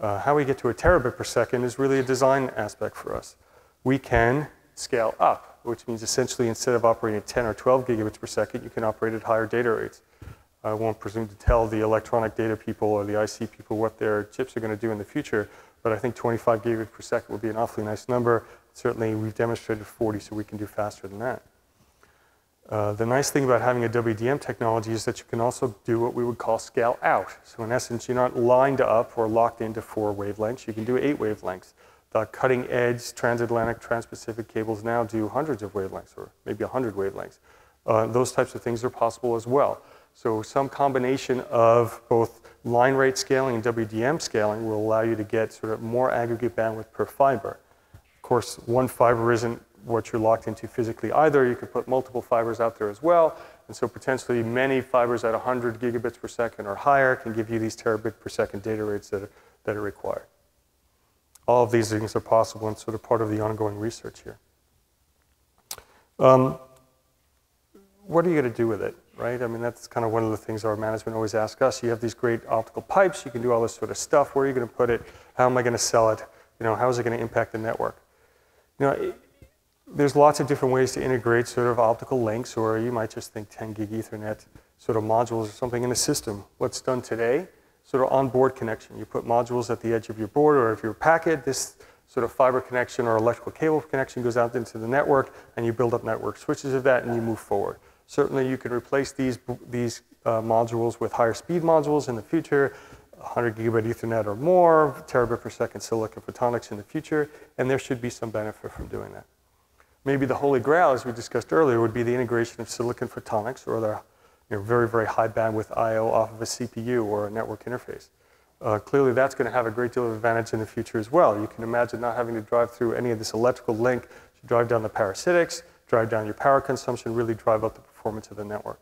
Uh, how we get to a terabit per second is really a design aspect for us. We can scale up, which means essentially instead of operating at ten or twelve gigabits per second, you can operate at higher data rates. I won't presume to tell the electronic data people or the I C people what their chips are going to do in the future, but I think twenty-five gigabits per second would be an awfully nice number. Certainly, we've demonstrated forty, so we can do faster than that. Uh, the nice thing about having a W D M technology is that you can also do what we would call scale out. So in essence, you're not lined up or locked into four wavelengths. You can do eight wavelengths. The cutting edge transatlantic, transpacific cables now do hundreds of wavelengths, or maybe one hundred wavelengths. Uh, those types of things are possible as well. So some combination of both line rate scaling and W D M scaling will allow you to get sort of more aggregate bandwidth per fiber. Of course, one fiber isn't what you're locked into physically either. You could put multiple fibers out there as well. And so potentially many fibers at one hundred gigabits per second or higher can give you these terabit per second data rates that are, that are required. All of these things are possible and sort of part of the ongoing research here. Um, what are you going to do with it? right? I mean, that's kind of one of the things our management always asks us. You have these great optical pipes. You can do all this sort of stuff. Where are you going to put it? How am I going to sell it? You know, how is it going to impact the network? You know, it, there's lots of different ways to integrate sort of optical links, or you might just think ten gig Ethernet sort of modules or something in a system. What's done today, sort of onboard connection. You put modules at the edge of your board, or if you're a packet, this sort of fiber connection or electrical cable connection goes out into the network, and you build up network switches of that, and you move forward. Certainly, you can replace these, these uh, modules with higher speed modules in the future, one hundred gigabit Ethernet or more, terabit per second silicon photonics in the future, and there should be some benefit from doing that. Maybe the holy grail, as we discussed earlier, would be the integration of silicon photonics or the you know, very, very high bandwidth I O off of a C P U or a network interface. Uh, clearly, that's going to have a great deal of advantage in the future as well. You can imagine not having to drive through any of this electrical link to drive down the parasitics, drive down your power consumption, really drive up the performance of the network.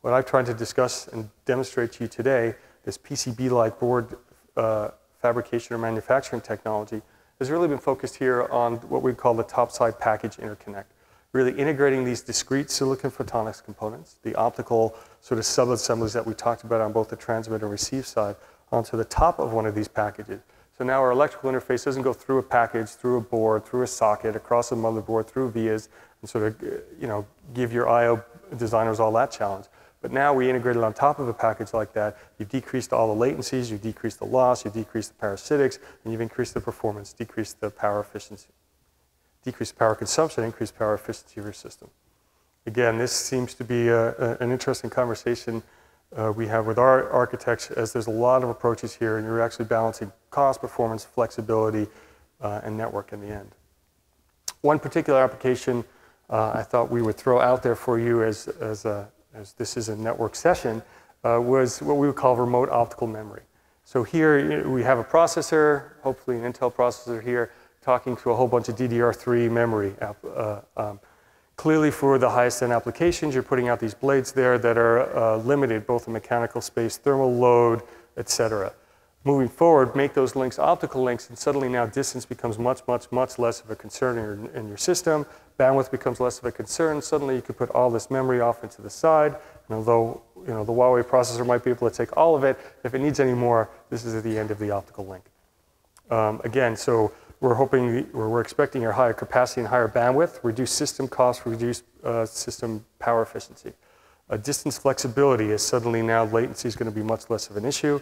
What I've tried to discuss and demonstrate to you today, this P C B-like board uh, fabrication or manufacturing technology, has really been focused here on what we call the topside package interconnect, really integrating these discrete silicon photonics components, the optical sort of sub-assemblies that we talked about on both the transmit and receive side, onto the top of one of these packages. So now our electrical interface doesn't go through a package, through a board, through a socket, across a motherboard, through vias, and sort of, you know, give your I O designers all that challenge. But now we integrate it on top of a package like that. You've decreased all the latencies, you've decreased the loss, you've decreased the parasitics, and you've increased the performance, decreased the power efficiency, decreased power consumption, increased power efficiency of your system. Again, this seems to be a, a, an interesting conversation uh, we have with our architects, as there's a lot of approaches here, and you're actually balancing cost, performance, flexibility, uh, and network in the end. One particular application uh, I thought we would throw out there for you as, as a as this is a network session, uh, was what we would call remote optical memory. So here you know, we have a processor, hopefully an Intel processor here, talking to a whole bunch of D D R three memory. Uh, um, clearly for the highest end applications, you're putting out these blades there that are uh, limited, both in mechanical space, thermal load, et cetera. Moving forward, make those links optical links, and suddenly now distance becomes much, much, much less of a concern in your, in your system. Bandwidth becomes less of a concern. Suddenly, you could put all this memory off into the side. And although you know, the Huawei processor might be able to take all of it, if it needs any more, this is at the end of the optical link. Um, again, so we're hoping, we're expecting your higher capacity and higher bandwidth, reduce system costs, reduce uh, system power efficiency. Uh, distance flexibility is suddenly now latency is going to be much less of an issue.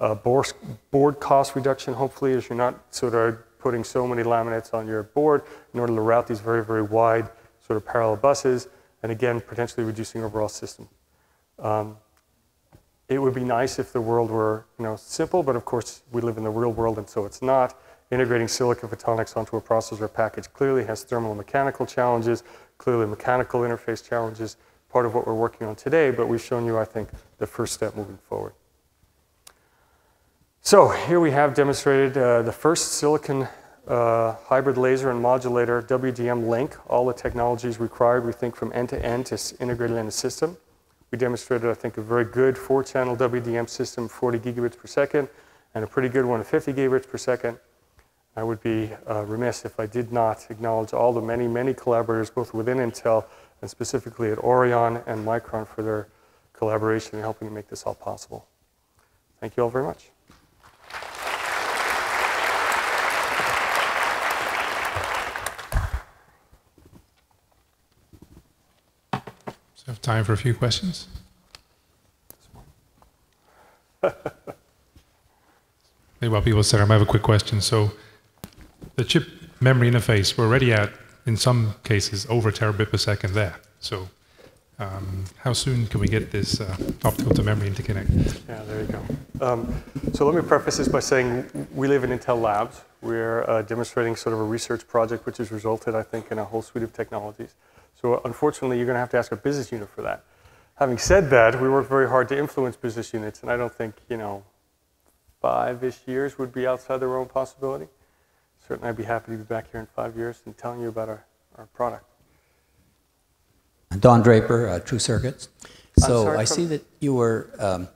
Uh, board, board cost reduction, hopefully, as you're not sort of putting so many laminates on your board in order to route these very, very wide sort of parallel buses, and again, potentially reducing overall system. Um, it would be nice if the world were, you know, simple, but of course, we live in the real world, and so it's not. Integrating silicon photonics onto a processor package clearly has thermal and mechanical challenges, clearly mechanical interface challenges, part of what we're working on today, but we've shown you, I think, the first step moving forward. So here we have demonstrated uh, the first silicon uh, hybrid laser and modulator W D M link, all the technologies required, we think, from end to end to integrate it in the system. We demonstrated, I think, a very good four-channel W D M system, forty gigabits per second, and a pretty good one at fifty gigabits per second. I would be uh, remiss if I did not acknowledge all the many, many collaborators, both within Intel and specifically at Orion and Micron, for their collaboration and helping to make this all possible. Thank you all very much. We have time for a few questions. Maybe while people sit, I have a quick question. So the chip memory interface, we're already at, in some cases, over terabit per second there. So um, how soon can we get this uh, optical to memory interconnect? Yeah, there you go. Um, so let me preface this by saying we live in Intel Labs. We're uh, demonstrating sort of a research project which has resulted, I think, in a whole suite of technologies. So unfortunately, you're going to have to ask a business unit for that. Having said that, we work very hard to influence business units, and I don't think, you know, five-ish years would be outside their own possibility. Certainly, I'd be happy to be back here in five years and telling you about our, our product. Don Draper, uh, True Circuits. So sorry, I see that you were um,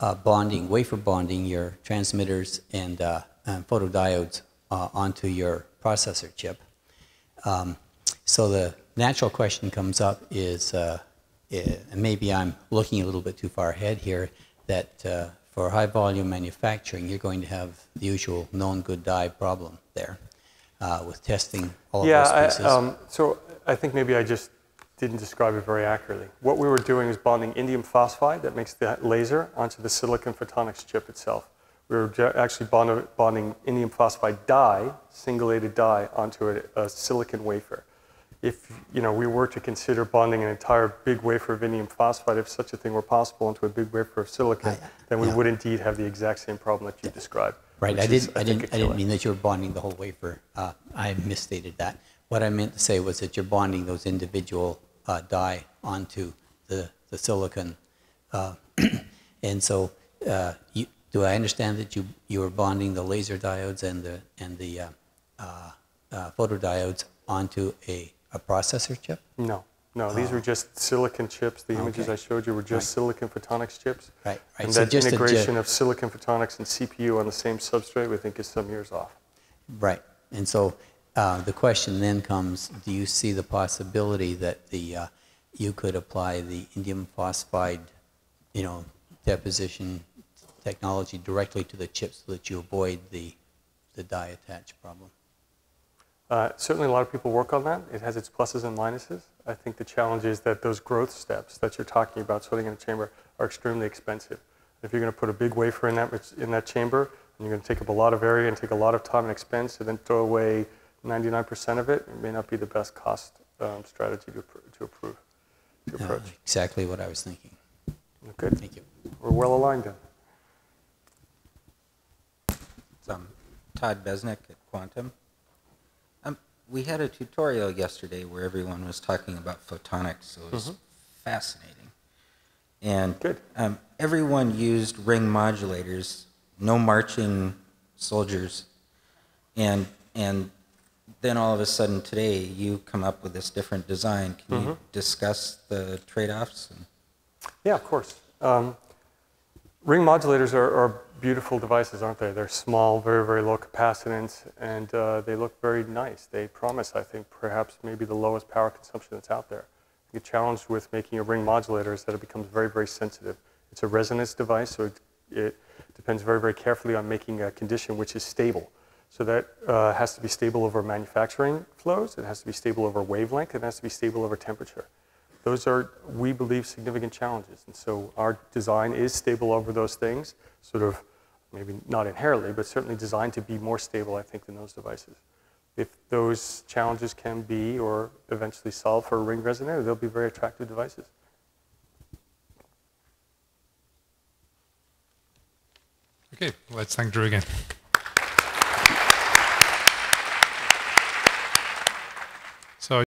uh, bonding, wafer bonding your transmitters and, uh, and photodiodes uh, onto your processor chip. Um, so the natural question comes up is, uh, and maybe I'm looking a little bit too far ahead here, that uh, for high volume manufacturing, you're going to have the usual known good die problem there uh, with testing all yeah, of those pieces. Yeah, um, so I think maybe I just didn't describe it very accurately. What we were doing is bonding indium phosphide, that makes the laser, onto the silicon photonics chip itself. We were actually bond bonding indium phosphide dye, singulated dye, onto a, a silicon wafer. If you know, we were to consider bonding an entire big wafer of indium phosphide, if such a thing were possible, into a big wafer of silicon, I, then we yeah. would indeed have the exact same problem that you yeah. described. Right. I, is, did, I, I didn't. I didn't mean that you were bonding the whole wafer. Uh, I misstated that. What I meant to say was that you're bonding those individual uh, dye onto the the silicon, uh, and so uh, you. Do I understand that you you are bonding the laser diodes and the and the uh, uh, uh, photodiodes onto a, a processor chip? No, no. Oh. These were just silicon chips. The okay. images I showed you were just right. silicon photonics chips. Right, right. And so that just integration of silicon photonics and C P U on the same substrate, we think, is some years off. Right. And so uh, the question then comes: do you see the possibility that the uh, you could apply the indium phosphide, you know, deposition technology directly to the chip so that you avoid the, the die attach problem? Uh, certainly a lot of people work on that. It has its pluses and minuses. I think the challenge is that those growth steps that you're talking about, sorting in a chamber, are extremely expensive. If you're going to put a big wafer in that, in that chamber, and you're going to take up a lot of area and take a lot of time and expense and then throw away ninety-nine percent of it, it may not be the best cost um, strategy to, to, approve, to approach. Uh, exactly what I was thinking. Okay. Thank you. We're well aligned then. Um, Todd Besnick at Quantum. Um, we had a tutorial yesterday where everyone was talking about photonics, so it was mm-hmm. fascinating. And Good. Um, everyone used ring modulators, no marching soldiers, and and then all of a sudden today you come up with this different design. Can mm-hmm. you discuss the trade-offs? Yeah, of course. Um, ring modulators are, are beautiful devices, aren't they? They're small, very, very low capacitance, and uh, they look very nice. They promise, I think, perhaps maybe the lowest power consumption that's out there. The challenge with making a ring modulator is that it becomes very, very sensitive. It's a resonance device, so it, it depends very, very carefully on making a condition which is stable. So that uh, has to be stable over manufacturing flows, it has to be stable over wavelength, it has to be stable over temperature. Those are, we believe, significant challenges. And so our design is stable over those things, sort of maybe not inherently, but certainly designed to be more stable, I think, than those devices. If those challenges can be or eventually solve for a ring resonator, they'll be very attractive devices. Okay, let's thank Drew again.